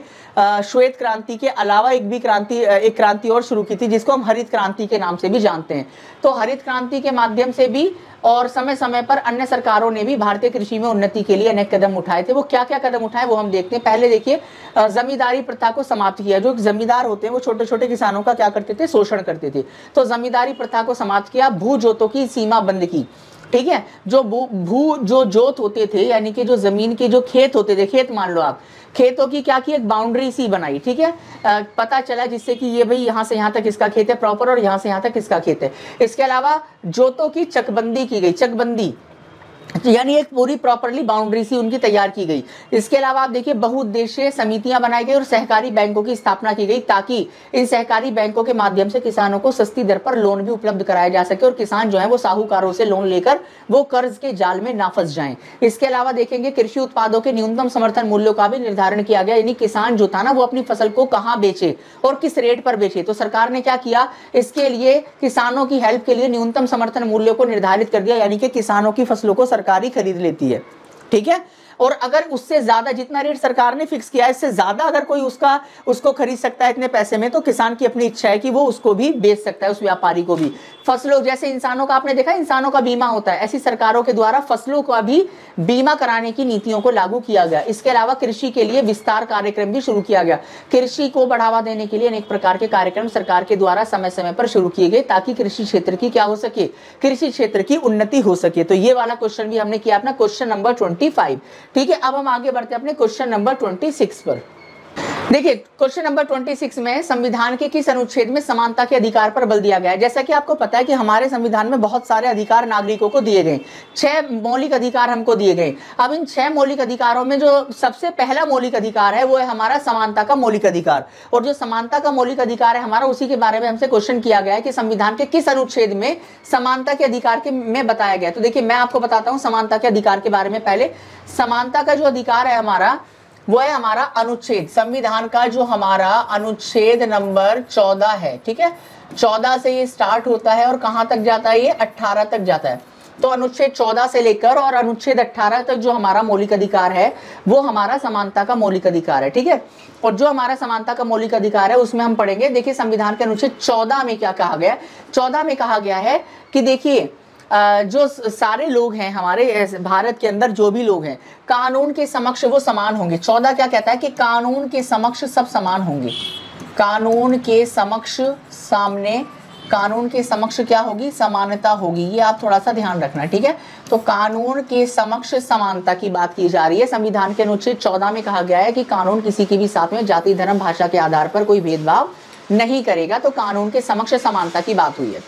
श्वेत क्रांति के अलावा एक भी क्रांति एक क्रांति और शुरू की थी, जिसको हम हरित क्रांति के नाम से भी जानते हैं। तो हरित क्रांति के माध्यम से भी और समय समय पर अन्य सरकारों ने भी भारतीय कृषि में उन्नति के लिए अनेक कदम उठाए थे। वो क्या क्या कदम उठाए वो हम देखते हैं। पहले देखिए जमींदारी प्रथा को समाप्त किया। जो जमींदार होते हैं वो छोटे छोटे किसानों का क्या करते थे, शोषण करते थे। तो जमींदारी प्रथा को समाप्त किया। भूजोतों की सीमा बंद की, ठीक है। जो भू भू जो जोत होते थे, यानी कि जो जमीन के जो खेत होते थे, खेत मान लो आप, खेतों की क्या की एक बाउंड्री सी बनाई, ठीक है। आ, पता चला जिससे कि ये भाई यहाँ से यहाँ तक इसका खेत है प्रॉपर और यहाँ से यहाँ तक इसका खेत है। इसके अलावा जोतों की चकबंदी की गई, चकबंदी यानी एक पूरी प्रॉपरली बाउंड्री सी उनकी तैयार की गई। इसके अलावा आप देखिए बहुउद्देशीय समितियां बनाई गई और सहकारी बैंकों की स्थापना की गई, ताकि इन सहकारी बैंकों के माध्यम से किसानों को सस्ती दर पर लोन भी उपलब्ध कराया जा सके और किसान जो है वो साहूकारों से लोन लेकर वो कर्ज के जाल में ना फंस जाएं। इसके अलावा देखेंगे कृषि उत्पादों के न्यूनतम समर्थन मूल्यों का भी निर्धारण किया गया, यानी किसान जो था ना वो अपनी फसल को कहाँ बेचे और किस रेट पर बेचे। तो सरकार ने क्या किया, इसके लिए किसानों की हेल्प के लिए न्यूनतम समर्थन मूल्यों को निर्धारित कर दिया, यानी कि किसानों की फसलों को सरकारी खरीद लेती है, ठीक है। और अगर उससे ज्यादा जितना रेट सरकार ने फिक्स किया है, इससे ज्यादा अगर कोई उसका उसको खरीद सकता है इतने पैसे में, तो किसान की अपनी इच्छा है कि वो उसको भी बेच सकता है, उस व्यापारी को भी। फसलों, जैसे इंसानों का आपने देखा इंसानों का बीमा होता है, ऐसी सरकारों के द्वारा फसलों का भी बीमा कराने की नीतियों को लागू किया गया। इसके अलावा कृषि के लिए विस्तार कार्यक्रम भी शुरू किया गया। कृषि को बढ़ावा देने के लिए अनेक प्रकार के कार्यक्रम सरकार के द्वारा समय समय पर शुरू किए गए, ताकि कृषि क्षेत्र की क्या हो सके, कृषि क्षेत्र की उन्नति हो सके। तो ये वाला क्वेश्चन भी हमने किया अपना, क्वेश्चन नंबर ट्वेंटी फाइव, ठीक है। अब हम आगे बढ़ते हैं अपने क्वेश्चन नंबर ट्वेंटी सिक्स पर। देखिए क्वेश्चन नंबर ट्वेंटी सिक्स में संविधान के किस अनुच्छेद में समानता के अधिकार पर बल दिया गया है। जैसा कि आपको पता है कि हमारे संविधान में बहुत सारे अधिकार नागरिकों को दिए गए, छह मौलिक अधिकार हमको दिए गए। अब इन छह मौलिक अधिकारों में जो सबसे पहला मौलिक अधिकार है वो है हमारा समानता का मौलिक अधिकार। और जो समानता का मौलिक अधिकार है हमारा, उसी के बारे में हमसे क्वेश्चन किया गया है कि संविधान के किस अनुच्छेद में समानता के अधिकार के में बताया गया। तो देखिए मैं आपको बताता हूँ समानता के अधिकार के बारे में। पहले समानता का जो अधिकार है हमारा वो है हमारा अनुच्छेद, संविधान का जो हमारा अनुच्छेद नंबर चौदह है, ठीक है। चौदह से ये स्टार्ट होता है और कहाँ तक जाता है, ये अट्ठारह तक जाता है। तो अनुच्छेद चौदह से लेकर और अनुच्छेद अट्ठारह तक जो हमारा मौलिक अधिकार है वो हमारा समानता का मौलिक अधिकार है, ठीक है। और जो हमारा समानता का मौलिक अधिकार है उसमें हम पढ़ेंगे। देखिए संविधान के अनुच्छेद चौदह में क्या कहा गया है। चौदह में कहा गया है कि देखिए जो सारे लोग हैं हमारे भारत के अंदर, जो भी लोग हैं कानून के समक्ष वो समान होंगे। चौदह क्या कहता है कि कानून के समक्ष सब समान होंगे, कानून के समक्ष सामने, कानून के समक्ष क्या होगी, समानता होगी। ये आप थोड़ा सा ध्यान रखना, ठीक है। तो कानून के समक्ष समानता की बात की जा रही है। संविधान के अनुच्छेद चौदह में कहा गया है कि कानून किसी के भी साथ में जाति, धर्म, भाषा के आधार पर कोई भेदभाव नहीं करेगा। तो कानून के समक्ष समानता की बात हुई है।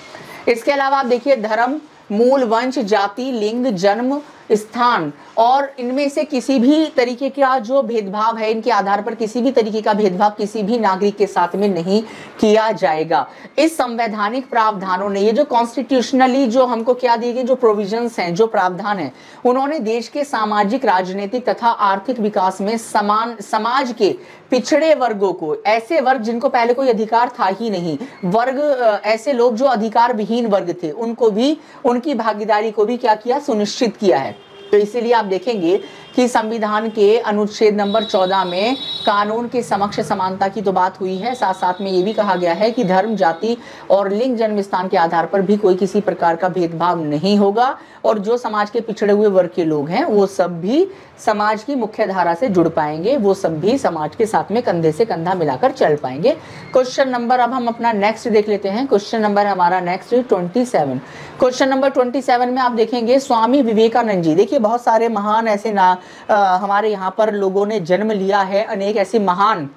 इसके अलावा आप देखिए धर्म, मूल, वंश, जाति, लिंग, जन्म स्थान और इनमें से किसी भी तरीके का जो भेदभाव है, इनके आधार पर किसी भी तरीके का भेदभाव किसी भी नागरिक के साथ में नहीं किया जाएगा। इस संवैधानिक प्रावधानों ने, ये जो कॉन्स्टिट्यूशनली जो हमको क्या दिए गए, जो प्रोविजंस हैं, जो प्रावधान हैं, उन्होंने देश के सामाजिक, राजनीतिक तथा आर्थिक विकास में समान समाज के पिछड़े वर्गों को, ऐसे वर्ग जिनको पहले कोई अधिकार था ही नहीं, वर्ग, ऐसे लोग जो अधिकार विहीन वर्ग थे, उनको भी, उनकी भागीदारी को भी क्या किया, सुनिश्चित किया है। तो इसीलिए आप देखेंगे कि संविधान के अनुच्छेद नंबर चौदह में कानून के समक्ष समानता की तो बात हुई है, साथ साथ में ये भी कहा गया है कि धर्म, जाति और लिंग, जन्म स्थान के आधार पर भी कोई किसी प्रकार का भेदभाव नहीं होगा और जो समाज के पिछड़े हुए वर्ग के लोग हैं वो सब भी समाज की मुख्य धारा से जुड़ पाएंगे, वो सब भी समाज के साथ में कंधे से कंधा मिलाकर चल पाएंगे। क्वेश्चन नंबर अब हम अपना नेक्स्ट देख लेते हैं। क्वेश्चन नंबर हमारा next twenty seven. Question number twenty seven में आप देखेंगे स्वामी विवेकानंद जी। देखिए बहुत सारे महान ऐसे ना आ, हमारे यहाँ पर लोगों ने जन्म लिया है, अनेक ऐसी महान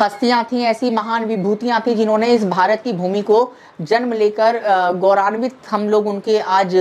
हस्तियां थी, ऐसी महान विभूतियां थी जिन्होंने इस भारत की भूमि को जन्म लेकर गौरवान्वित हम लोग उनके आज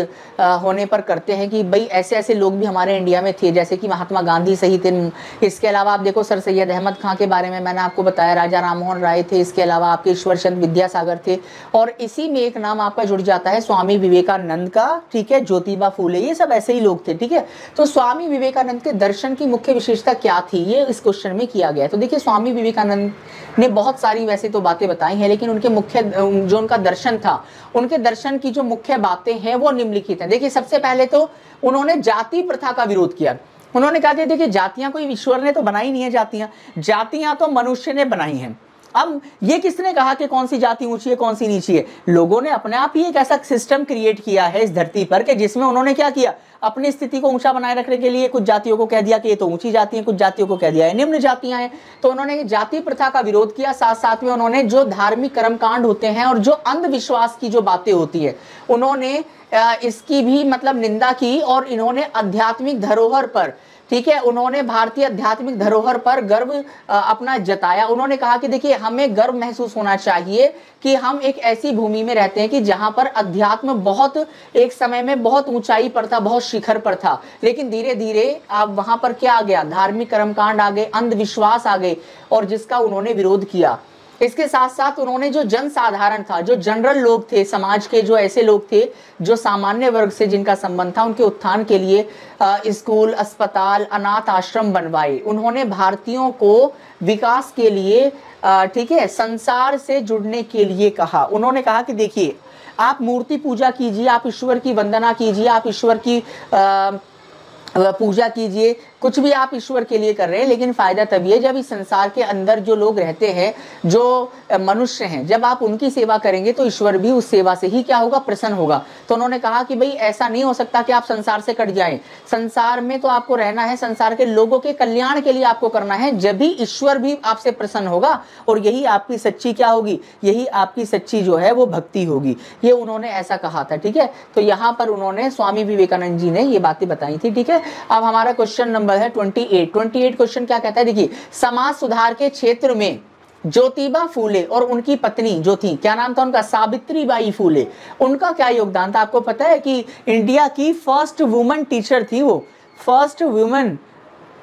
होने पर करते हैं कि भाई ऐसे ऐसे लोग भी हमारे इंडिया में थे, जैसे कि महात्मा गांधी सही थे। इसके अलावा आप देखो सर सैयद अहमद खां के बारे में मैंने आपको बताया, राजा राममोहन राय थे, इसके अलावा आपके ईश्वर चंद्र विद्यासागर थे, और इसी में एक नाम आपका जुड़ जाता है स्वामी विवेकानंद का, ठीक है, ज्योतिबा फूले, ये सब ऐसे ही लोग थे। ठीक है, तो स्वामी विवेकानंद के दर्शन की मुख्य विशेषता क्या थी, ये इस क्वेश्चन में किया गया है। तो देखिए स्वामी विवेकानंद ने बहुत सारी वैसे तो बातें बताई हैं, लेकिन उनके मुख्य जो उनका दर्शन था, उनके दर्शन की जो मुख्य बातें हैं वो निम्नलिखित हैं। देखिए सबसे पहले तो उन्होंने जाति प्रथा का विरोध किया। उन्होंने कहा था देखिए जातियां कोई ईश्वर ने तो बनाई नहीं है, जातियां जातियां तो मनुष्य ने बनाई हैं। अब ये किसने कहा कि कौन सी जाति ऊंची है कौन सी नीची है? लोगों ने अपने आप ही एक ऐसा सिस्टम क्रिएट किया है इस धरती पर कि जिसमें उन्होंने क्या किया, अपनी स्थिति को ऊंचा बनाए रखने के लिए कुछ जातियों को कह दिया कि ये तो ऊंची जाति है, कुछ जातियों को कह दिया है निम्न जातियां हैं। तो उन्होंने जाति प्रथा का विरोध किया। साथ साथ में उन्होंने जो धार्मिक कर्मकांड होते हैं और जो अंधविश्वास की जो बातें होती है, उन्होंने इसकी भी मतलब निंदा की, और इन्होंने आध्यात्मिक धरोहर पर, ठीक है, उन्होंने भारतीय आध्यात्मिक धरोहर पर गर्व अपना जताया। उन्होंने कहा कि देखिए हमें गर्व महसूस होना चाहिए कि हम एक ऐसी भूमि में रहते हैं कि जहां पर अध्यात्म बहुत एक समय में बहुत ऊंचाई पर था, बहुत शिखर पर था, लेकिन धीरे धीरे अब वहां पर क्या आ गया, धार्मिक कर्मकांड आ गए, अंधविश्वास आ गए, और जिसका उन्होंने विरोध किया। इसके साथ साथ उन्होंने जो जन साधारण था, जो जनरल लोग थे, समाज के जो ऐसे लोग थे जो सामान्य वर्ग से जिनका संबंध था, उनके उत्थान के लिए स्कूल, अस्पताल, अनाथ आश्रम बनवाए। उन्होंने भारतीयों को विकास के लिए, ठीक है, संसार से जुड़ने के लिए कहा। उन्होंने कहा कि देखिए आप मूर्ति पूजा कीजिए, आप ईश्वर की वंदना कीजिए, आप ईश्वर की आ, पूजा कीजिए, कुछ भी आप ईश्वर के लिए कर रहे हैं, लेकिन फ़ायदा तभी है जब इस संसार के अंदर जो लोग रहते हैं, जो मनुष्य हैं, जब आप उनकी सेवा करेंगे तो ईश्वर भी उस सेवा से ही क्या होगा, प्रसन्न होगा। तो उन्होंने कहा कि भाई ऐसा नहीं हो सकता कि आप संसार से कट जाएं, संसार में तो आपको रहना है, संसार के लोगों के कल्याण के लिए आपको करना है, जब भी ईश्वर भी आपसे प्रसन्न होगा, और यही आपकी सच्ची क्या होगी, यही आपकी सच्ची जो है वो भक्ति होगी। ये उन्होंने ऐसा कहा था। ठीक है, तो यहाँ पर उन्होंने स्वामी विवेकानंद जी ने ये बातें बताई थी। ठीक है, अब हमारा क्वेश्चन नंबर है अट्ठाईस। अट्ठाईस क्वेश्चन क्या कहता है, देखिए समाज सुधार के क्षेत्र में ज्योतिबा फूले और उनकी पत्नी जो थी, क्या नाम था उनका, सावित्रीबाई फूले, उनका क्या योगदान था? आपको पता है कि इंडिया की फर्स्ट वुमन टीचर थी वो, फर्स्ट वुमन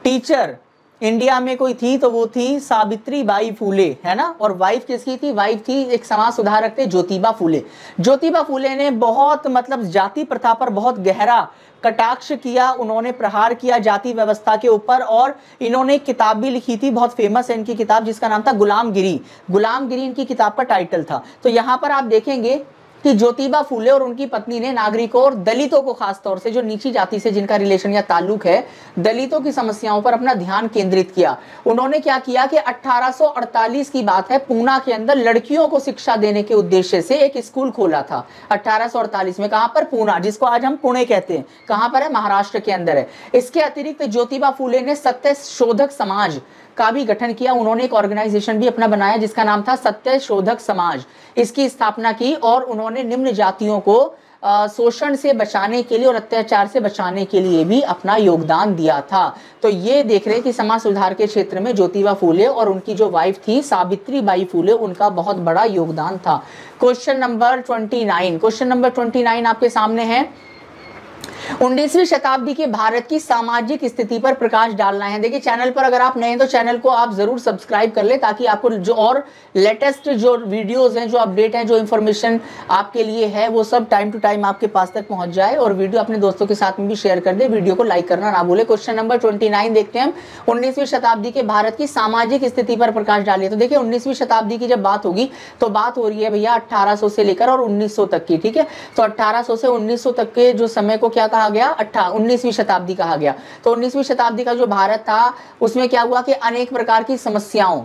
टीचर इंडिया में कोई थी तो वो थी सावित्रीबाई फूले, है ना। और वाइफ किसकी थी? वाइफ थी एक समाज सुधारक थे ज्योतिबा फूले। ज्योतिबा फूले ने बहुत मतलब जाति प्रथा पर बहुत गहरा कटाक्ष किया, उन्होंने प्रहार किया जाति व्यवस्था के ऊपर, और इन्होंने एक किताब भी लिखी थी, बहुत फेमस है इनकी किताब, जिसका नाम था गुलामगिरी। गुलामगिरी इनकी किताब का टाइटल था। तो यहाँ पर आप देखेंगे कि ज्योतिबा फूले और उनकी पत्नी ने नागरिकों और दलितों को, खास तौर से जो नीची जाति से जिनका रिलेशन या ताल्लुक है, दलितों की समस्याओं पर अपना ध्यान केंद्रित किया। उन्होंने क्या किया कि अठारह सौ अड़तालीस की बात है, पूना के अंदर लड़कियों को शिक्षा देने के उद्देश्य से एक स्कूल खोला था अठारह सौ अड़तालीस में। कहाँ पर? पूना, जिसको आज हम पुणे कहते हैं। कहाँ पर है? महाराष्ट्र के अंदर है। इसके अतिरिक्त ज्योतिबा फूले ने सत्य शोधक समाज का भी गठन किया। उन्होंने एक ऑर्गेनाइजेशन भी अपना बनाया जिसका नाम था सत्य शोधक समाज, इसकी स्थापना की, और उन्होंने निम्न जातियों को शोषण से बचाने के लिए और अत्याचार से बचाने के लिए भी अपना योगदान दिया था। तो ये देख रहे हैं कि समाज सुधार के क्षेत्र में ज्योतिबा फूले और उनकी जो वाइफ थी सावित्रीबाई फूले, उनका बहुत बड़ा योगदान था। क्वेश्चन नंबर उनतीस, क्वेश्चन नंबर उनतीस आपके सामने है, उन्नीसवीं शताब्दी के भारत की सामाजिक स्थिति पर प्रकाश डालना है। देखिए चैनल पर अगर आप नए हैं तो चैनल को आप जरूर सब्सक्राइब कर लें, ताकि आपको जो और लेटेस्ट जो वीडियोस हैं, जो अपडेट हैं, जो इन्फॉर्मेशन आपके लिए है, वो सब टाइम टू टाइम आपके पास तक पहुंच जाए। और वीडियो अपने दोस्तों के साथ में भी शेयर कर दें, वीडियो को लाइक करना ना भूलें। क्वेश्चन नंबर ट्वेंटी नाइन देखते हैं, उन्नीसवीं शताब्दी के भारत की सामाजिक स्थिति पर प्रकाश डालिए। तो देखिए उन्नीसवीं शताब्दी की जब बात होगी तो बात हो रही है भैया अट्ठारह सौ से लेकर और उन्नीस सौ तक की। ठीक है, तो अट्ठारह सौ से उन्नीस सौ तक के जो समय को क्या कहा गया, अट्ठा उन्नीसवीं शताब्दी कहा गया। तो उन्नीसवीं शताब्दी का जो भारत था उसमें क्या हुआ कि अनेक प्रकार की समस्याओं,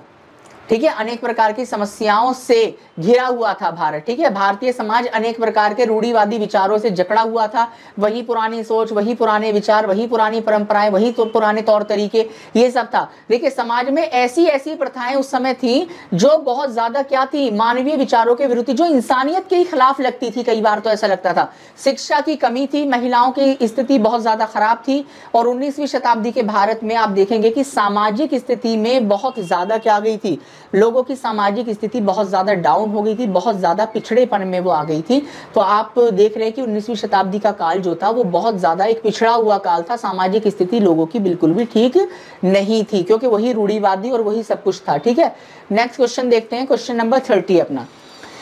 ठीक है, अनेक प्रकार की समस्याओं से घिरा हुआ था भारत। ठीक है, भारतीय समाज अनेक प्रकार के रूढ़िवादी विचारों से जकड़ा हुआ था। वही पुरानी सोच, वही पुराने विचार, वही पुरानी परंपराएं, वही तो पुराने तौर तरीके, ये सब था। देखिए समाज में ऐसी ऐसी प्रथाएं उस समय थी जो बहुत ज्यादा क्या थी, मानवीय विचारों के विरुद्ध, जो इंसानियत के ही खिलाफ लगती थी। कई बार तो ऐसा लगता था। शिक्षा की कमी थी, महिलाओं की स्थिति बहुत ज्यादा खराब थी, और उन्नीसवीं शताब्दी के भारत में आप देखेंगे कि सामाजिक स्थिति में बहुत ज्यादा क्या गई थी, लोगों की सामाजिक स्थिति बहुत ज़्यादा डाउन हो गई थी, बहुत ज़्यादा पिछड़ेपन में वो आ गई थी। तो आप देख रहे हैं कि उन्नीसवीं शताब्दी का काल जो था वो बहुत ज़्यादा एक पिछड़ा हुआ काल था। सामाजिक स्थिति लोगों की बिल्कुल भी ठीक नहीं थी, क्योंकि वही रूढ़िवादी और वही सब कुछ था। ठीक है, नेक्स्ट क्वेश्चन देखते हैं, क्वेश्चन नंबर थर्टी अपना।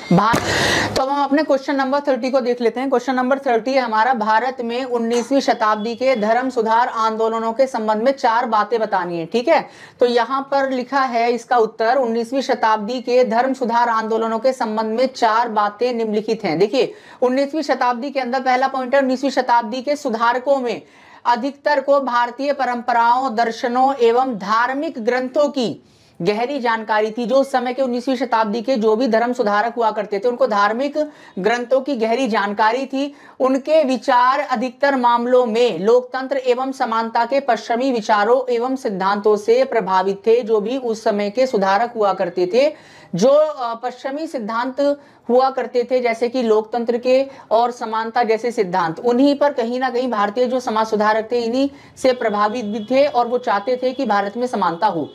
तो हम अपने क्वेश्चन नंबर थर्टी को देख लेते हैं। क्वेश्चन नंबर थर्टी है हमारा, भारत में उन्नीसवीं शताब्दी के धर्म सुधार आंदोलनों के संबंध में चार बातें बतानी है। ठीक है, तो यहाँ पर लिखा है इसका उत्तर, उन्नीसवीं शताब्दी के धर्म सुधार आंदोलनों के संबंध में चार बातें निम्नलिखित हैं। देखिए, उन्नीसवीं शताब्दी के अंदर पहला पॉइंट है, उन्नीसवीं शताब्दी के सुधारकों में अधिकतर को भारतीय परंपराओं, दर्शनों एवं धार्मिक ग्रंथों की गहरी जानकारी थी। जो उस समय के उन्नीसवीं शताब्दी के जो भी धर्म सुधारक हुआ करते थे, उनको धार्मिक ग्रंथों की गहरी जानकारी थी। उनके विचार अधिकतर मामलों में लोकतंत्र एवं समानता के पश्चिमी विचारों एवं सिद्धांतों से प्रभावित थे। जो भी उस समय के सुधारक हुआ करते थे, जो पश्चिमी सिद्धांत हुआ करते थे, जैसे कि लोकतंत्र के और समानता जैसे सिद्धांत, उन्हीं पर कहीं ना कहीं भारतीय जो समाज सुधारक थे, इन्हीं से प्रभावित भी थे और वो चाहते थे कि भारत में समानता हो।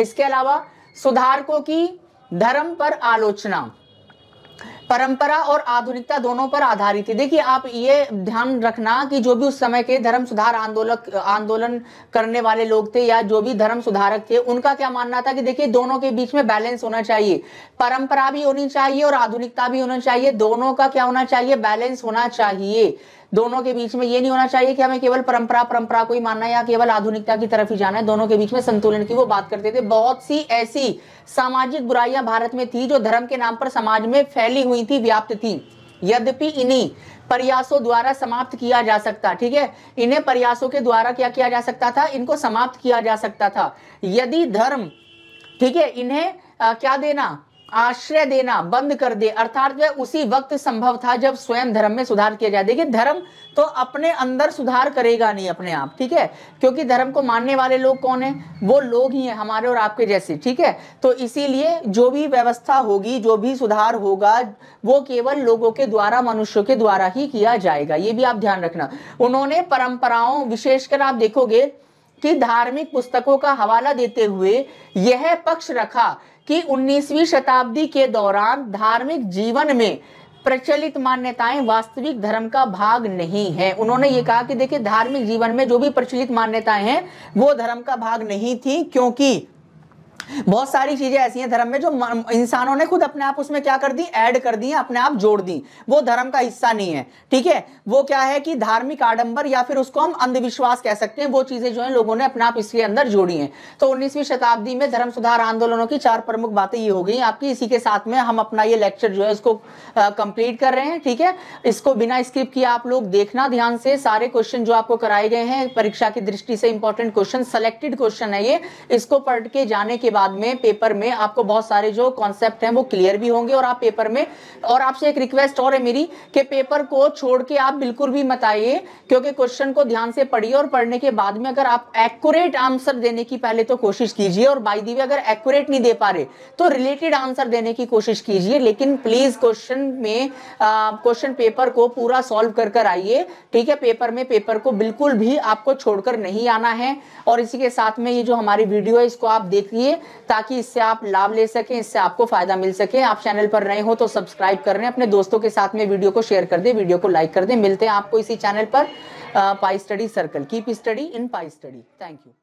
इसके अलावा सुधारकों की धर्म पर आलोचना परंपरा और आधुनिकता दोनों पर आधारित है। देखिए, आप ये ध्यान रखना कि जो भी उस समय के धर्म सुधार आंदोलन आंदोलन करने वाले लोग थे या जो भी धर्म सुधारक थे, उनका क्या मानना था कि देखिए दोनों के बीच में बैलेंस होना चाहिए। परंपरा भी होनी चाहिए और आधुनिकता भी होना चाहिए, दोनों का क्या होना चाहिए, बैलेंस होना चाहिए। दोनों के बीच में ये नहीं होना चाहिए कि हमें केवल परंपरा परंपरा को ही मानना है या केवल आधुनिकता की तरफ ही जाना है। दोनों के बीच में संतुलन की वो बात करते थे। बहुत सी ऐसी सामाजिक बुराइयां भारत में थी जो धर्म के नाम पर समाज में फैली हुई थी, व्याप्त थी। यद्यपि इन्हीं प्रयासों द्वारा समाप्त किया जा सकता, ठीक है, इन्हें प्रयासों के द्वारा क्या किया जा सकता था, इनको समाप्त किया जा सकता था यदि धर्म, ठीक है, इन्हें आ, क्या देना, आश्रय देना बंद कर दे। अर्थात वह उसी वक्त संभव था जब स्वयं धर्म में सुधार किया जाए। देखिए, धर्म तो अपने अंदर सुधार करेगा नहीं अपने आप, ठीक है, क्योंकि धर्म को मानने वाले लोग कौन हैं, वो लोग ही हैं हमारे और आपके जैसे। ठीक है, तो इसीलिए जो भी व्यवस्था होगी, जो भी सुधार होगा, वो केवल लोगों के द्वारा, मनुष्यों के द्वारा ही किया जाएगा। ये भी आप ध्यान रखना। उन्होंने परंपराओं, विशेषकर आप देखोगे कि धार्मिक पुस्तकों का हवाला देते हुए यह पक्ष रखा कि उन्नीसवीं शताब्दी के दौरान धार्मिक जीवन में प्रचलित मान्यताएं वास्तविक धर्म का भाग नहीं है। उन्होंने ये कहा कि देखिए धार्मिक जीवन में जो भी प्रचलित मान्यताएं हैं वो धर्म का भाग नहीं थी, क्योंकि बहुत सारी चीजें ऐसी हैं धर्म में जो इंसानों ने खुद अपने आप उसमें क्या कर दी, ऐड कर दी, अपने आप जोड़ दी, वो धर्म का हिस्सा नहीं है। ठीक है, वो क्या है कि धार्मिक आडंबर या फिर उसको हम अंधविश्वास कह सकते हैं, वो चीजें जो है लोगों ने अपने आप इसके अंदर जोड़ी हैं। तो उन्नीसवीं शताब्दी में धर्म सुधार आंदोलनों की चार प्रमुख बातें ये हो गई आपकी। इसी के साथ में हम अपना ये लेक्चर जो है उसको कंप्लीट कर रहे हैं। ठीक है, इसको बिना स्किप किए आप लोग देखना ध्यान से। सारे क्वेश्चन जो आपको कराए गए हैं परीक्षा की दृष्टि से इंपॉर्टेंट क्वेश्चन, सिलेक्टेड क्वेश्चन है ये। इसको पढ़ के जाने के बाद में पेपर में आपको बहुत सारे जो कॉन्सेप्ट हैं वो क्लियर भी होंगे और आप पेपर में, और आपसे एक रिक्वेस्ट और है मेरी कि पेपर को छोड़ के आप बिल्कुल भी मत आइए, क्योंकि क्वेश्चन को ध्यान से पढ़िए और पढ़ने के बाद में अगर आप एक्यूरेट आंसर देने की पहले तो कोशिश कीजिए, और बाय द वे अगर एक्यूरेट नहीं दे पा रहे तो रिलेटेड आंसर देने की कोशिश कीजिए। लेकिन प्लीज क्वेश्चन में क्वेश्चन पेपर को पूरा सॉल्व कर कर आइए। ठीक है, पेपर में पेपर को बिल्कुल भी आपको छोड़कर नहीं आना है। और इसी के साथ में ये जो हमारी वीडियो है इसको आप देखिए ताकि इससे आप लाभ ले सकें, इससे आपको फायदा मिल सके। आप चैनल पर नए हो तो सब्सक्राइब कर रहे हैं, अपने दोस्तों के साथ में वीडियो को शेयर कर दें, वीडियो को लाइक कर दें। मिलते हैं आपको इसी चैनल पर पाई study circle. Keep studying pi study. Thank you.